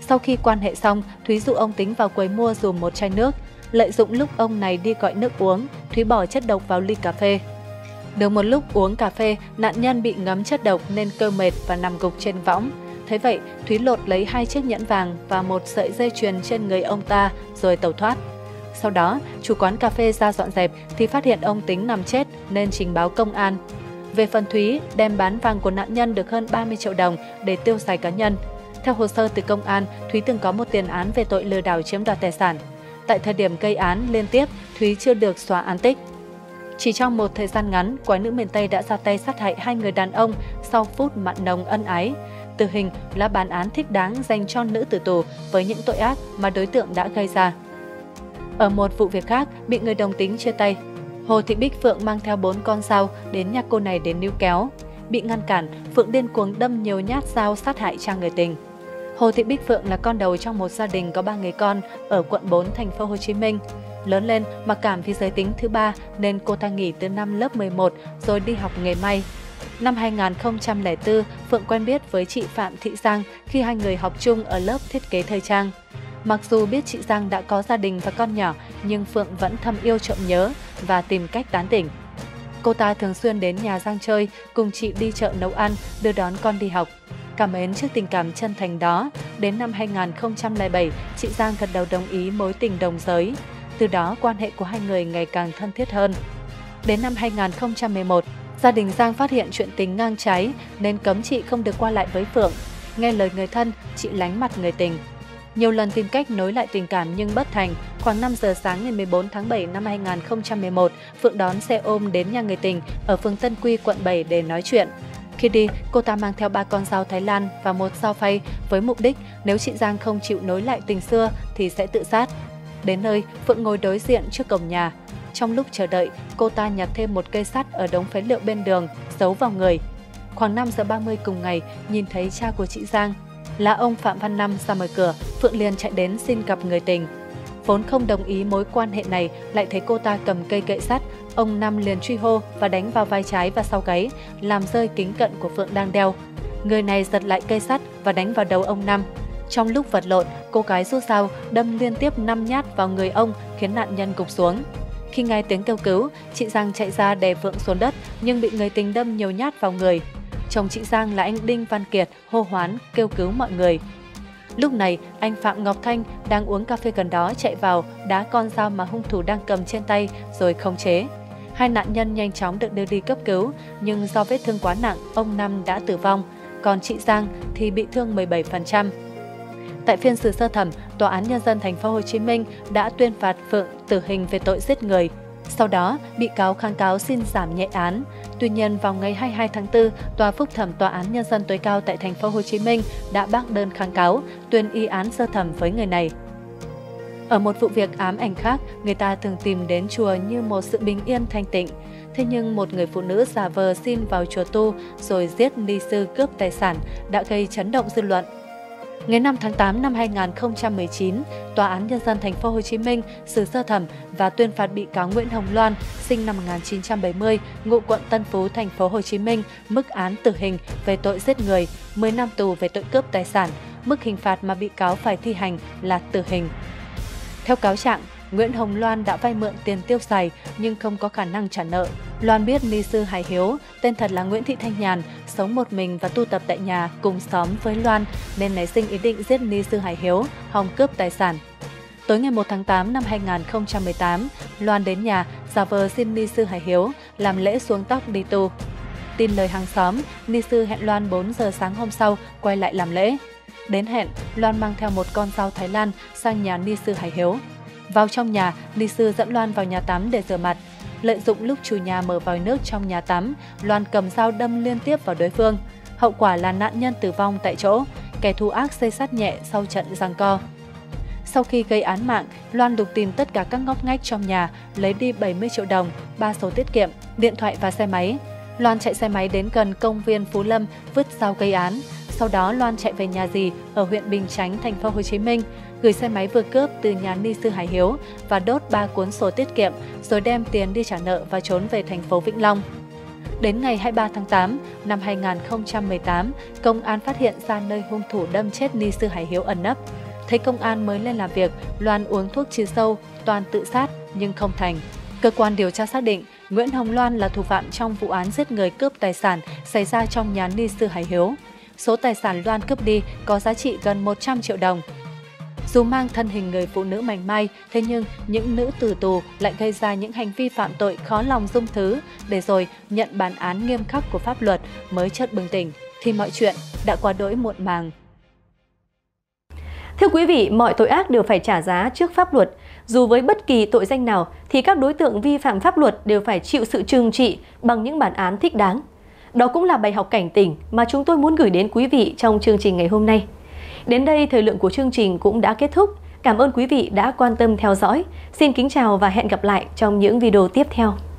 Sau khi quan hệ xong, Thúy dụ ông Tính vào quầy mua dùm một chai nước. Lợi dụng lúc ông này đi gọi nước uống, Thúy bỏ chất độc vào ly cà phê. Được một lúc uống cà phê, nạn nhân bị ngấm chất độc nên cơ mệt và nằm gục trên võng. Thế vậy, Thúy lột lấy hai chiếc nhẫn vàng và một sợi dây chuyền trên người ông ta rồi tẩu thoát. Sau đó, chủ quán cà phê ra dọn dẹp thì phát hiện ông Tính nằm chết nên trình báo công an. Về phần Thúy, đem bán vàng của nạn nhân được hơn ba mươi triệu đồng để tiêu xài cá nhân. Theo hồ sơ từ công an, Thúy từng có một tiền án về tội lừa đảo chiếm đoạt tài sản. Tại thời điểm gây án liên tiếp, Thúy chưa được xóa án tích. Chỉ trong một thời gian ngắn, quái nữ miền Tây đã ra tay sát hại hai người đàn ông sau phút mặn nồng ân ái. Tử hình là bản án thích đáng dành cho nữ tử tù với những tội ác mà đối tượng đã gây ra. Ở một vụ việc khác, bị người đồng tính chia tay, Hồ Thị Bích Phượng mang theo bốn con dao đến nhà cô này để níu kéo. Bị ngăn cản, Phượng điên cuồng đâm nhiều nhát dao sát hại cha người tình. Hồ Thị Bích Phượng là con đầu trong một gia đình có ba người con ở quận bốn thành phố Hồ Chí Minh. Lớn lên mặc cảm vì giới tính thứ ba nên cô ta nghỉ từ năm lớp mười một rồi đi học nghề may. Năm hai nghìn không trăm lẻ bốn, Phượng quen biết với chị Phạm Thị Giang khi hai người học chung ở lớp thiết kế thời trang. Mặc dù biết chị Giang đã có gia đình và con nhỏ, nhưng Phượng vẫn thầm yêu trộm nhớ và tìm cách tán tỉnh. Cô ta thường xuyên đến nhà Giang chơi, cùng chị đi chợ nấu ăn, đưa đón con đi học. Cảm mến trước tình cảm chân thành đó, đến năm hai nghìn không trăm lẻ bảy, chị Giang gật đầu đồng ý mối tình đồng giới. Từ đó, quan hệ của hai người ngày càng thân thiết hơn. Đến năm hai nghìn không trăm mười một, gia đình Giang phát hiện chuyện tình ngang trái nên cấm chị không được qua lại với Phượng. Nghe lời người thân, chị lánh mặt người tình. Nhiều lần tìm cách nối lại tình cảm nhưng bất thành, khoảng năm giờ sáng ngày mười bốn tháng bảy năm hai nghìn không trăm mười một, Phượng đón xe ôm đến nhà người tình ở phường Tân Quy, quận bảy để nói chuyện. Khi đi, cô ta mang theo ba con dao Thái Lan và một dao phay với mục đích nếu chị Giang không chịu nối lại tình xưa thì sẽ tự sát. Đến nơi, Phượng ngồi đối diện trước cổng nhà. Trong lúc chờ đợi, cô ta nhặt thêm một cây sắt ở đống phế liệu bên đường, giấu vào người. Khoảng năm giờ ba mươi cùng ngày, nhìn thấy cha của chị Giang là ông Phạm Văn Năm ra mở cửa, Phượng liền chạy đến xin gặp người tình. Vốn không đồng ý mối quan hệ này, lại thấy cô ta cầm cây gậy sắt, ông Năm liền truy hô và đánh vào vai trái và sau gáy, làm rơi kính cận của Phượng đang đeo. Người này giật lại cây sắt và đánh vào đầu ông Năm. Trong lúc vật lộn, cô gái rút dao đâm liên tiếp năm nhát vào người ông khiến nạn nhân gục xuống. Khi nghe tiếng kêu cứu, chị Giang chạy ra đè Phượng xuống đất nhưng bị người tình đâm nhiều nhát vào người. Chồng chị Giang là anh Đinh Văn Kiệt hô hoán kêu cứu mọi người. Lúc này, anh Phạm Ngọc Thanh đang uống cà phê gần đó chạy vào, đá con dao mà hung thủ đang cầm trên tay rồi khống chế. Hai nạn nhân nhanh chóng được đưa đi cấp cứu nhưng do vết thương quá nặng, ông Năm đã tử vong, còn chị Giang thì bị thương mười bảy phần trăm. Tại phiên xử sơ thẩm, Tòa án Nhân dân Thành phố Hồ Chí Minh đã tuyên phạt Phượng tử hình về tội giết người. Sau đó, bị cáo kháng cáo xin giảm nhẹ án. Tuy nhiên, vào ngày hai mươi hai tháng tư, Tòa phúc thẩm Tòa án Nhân dân tối cao tại Thành phố Hồ Chí Minh đã bác đơn kháng cáo, tuyên y án sơ thẩm với người này. Ở một vụ việc ám ảnh khác, người ta thường tìm đến chùa như một sự bình yên thanh tịnh. Thế nhưng một người phụ nữ giả vờ xin vào chùa tu rồi giết ni sư cướp tài sản đã gây chấn động dư luận. Ngày năm tháng tám năm hai nghìn không trăm mười chín, Tòa án Nhân dân Thành phố Hồ Chí Minh xử sơ thẩm và tuyên phạt bị cáo Nguyễn Hồng Loan, sinh năm một nghìn chín trăm bảy mươi, ngụ quận Tân Phú, Thành phố Hồ Chí Minh, mức án tử hình về tội giết người, mười năm tù về tội cướp tài sản. Mức hình phạt mà bị cáo phải thi hành là tử hình. Theo cáo trạng, Nguyễn Hồng Loan đã vay mượn tiền tiêu xài nhưng không có khả năng trả nợ. Loan biết ni sư hài hiếu, tên thật là Nguyễn Thị Thanh Nhàn, sống một mình và tu tập tại nhà cùng xóm với Loan nên nảy sinh ý định giết ni sư hài hiếu, hòng cướp tài sản. Tối ngày một tháng tám năm hai nghìn không trăm mười tám, Loan đến nhà giả vờ xin ni sư hài hiếu làm lễ xuống tóc đi tu. Tin lời hàng xóm, ni sư hẹn Loan bốn giờ sáng hôm sau quay lại làm lễ. Đến hẹn, Loan mang theo một con dao Thái Lan sang nhà ni sư hài hiếu. Vào trong nhà, ni sư dẫn Loan vào nhà tắm để rửa mặt. Lợi dụng lúc chủ nhà mở vòi nước trong nhà tắm, Loan cầm dao đâm liên tiếp vào đối phương. Hậu quả là nạn nhân tử vong tại chỗ, kẻ thù ác xây sát nhẹ sau trận giằng co. Sau khi gây án mạng, Loan lục tìm tất cả các ngóc ngách trong nhà, lấy đi bảy mươi triệu đồng, ba sổ tiết kiệm, điện thoại và xe máy. Loan chạy xe máy đến gần công viên Phú Lâm, vứt dao gây án. Sau đó Loan chạy về nhà dì ở huyện Bình Chánh, Thành phố Hồ Chí Minh, gửi xe máy vừa cướp từ nhà ni sư Hải Hiếu và đốt ba cuốn sổ tiết kiệm rồi đem tiền đi trả nợ và trốn về thành phố Vĩnh Long. Đến ngày hai mươi ba tháng tám năm hai nghìn không trăm mười tám, công an phát hiện ra nơi hung thủ đâm chết ni sư Hải Hiếu ẩn nấp. Thấy công an mới lên làm việc, Loan uống thuốc trừ sâu, toàn tự sát nhưng không thành. Cơ quan điều tra xác định Nguyễn Hồng Loan là thủ phạm trong vụ án giết người cướp tài sản xảy ra trong nhà ni sư Hải Hiếu. Số tài sản Loan cướp đi có giá trị gần một trăm triệu đồng. Dù mang thân hình người phụ nữ mảnh mai, thế nhưng những nữ tử tù lại gây ra những hành vi phạm tội khó lòng dung thứ, để rồi nhận bản án nghiêm khắc của pháp luật mới chợt bừng tỉnh thì mọi chuyện đã quá đỗi muộn màng. Thưa quý vị, mọi tội ác đều phải trả giá trước pháp luật. Dù với bất kỳ tội danh nào thì các đối tượng vi phạm pháp luật đều phải chịu sự trừng trị bằng những bản án thích đáng. Đó cũng là bài học cảnh tỉnh mà chúng tôi muốn gửi đến quý vị trong chương trình ngày hôm nay. Đến đây, thời lượng của chương trình cũng đã kết thúc. Cảm ơn quý vị đã quan tâm theo dõi. Xin kính chào và hẹn gặp lại trong những video tiếp theo.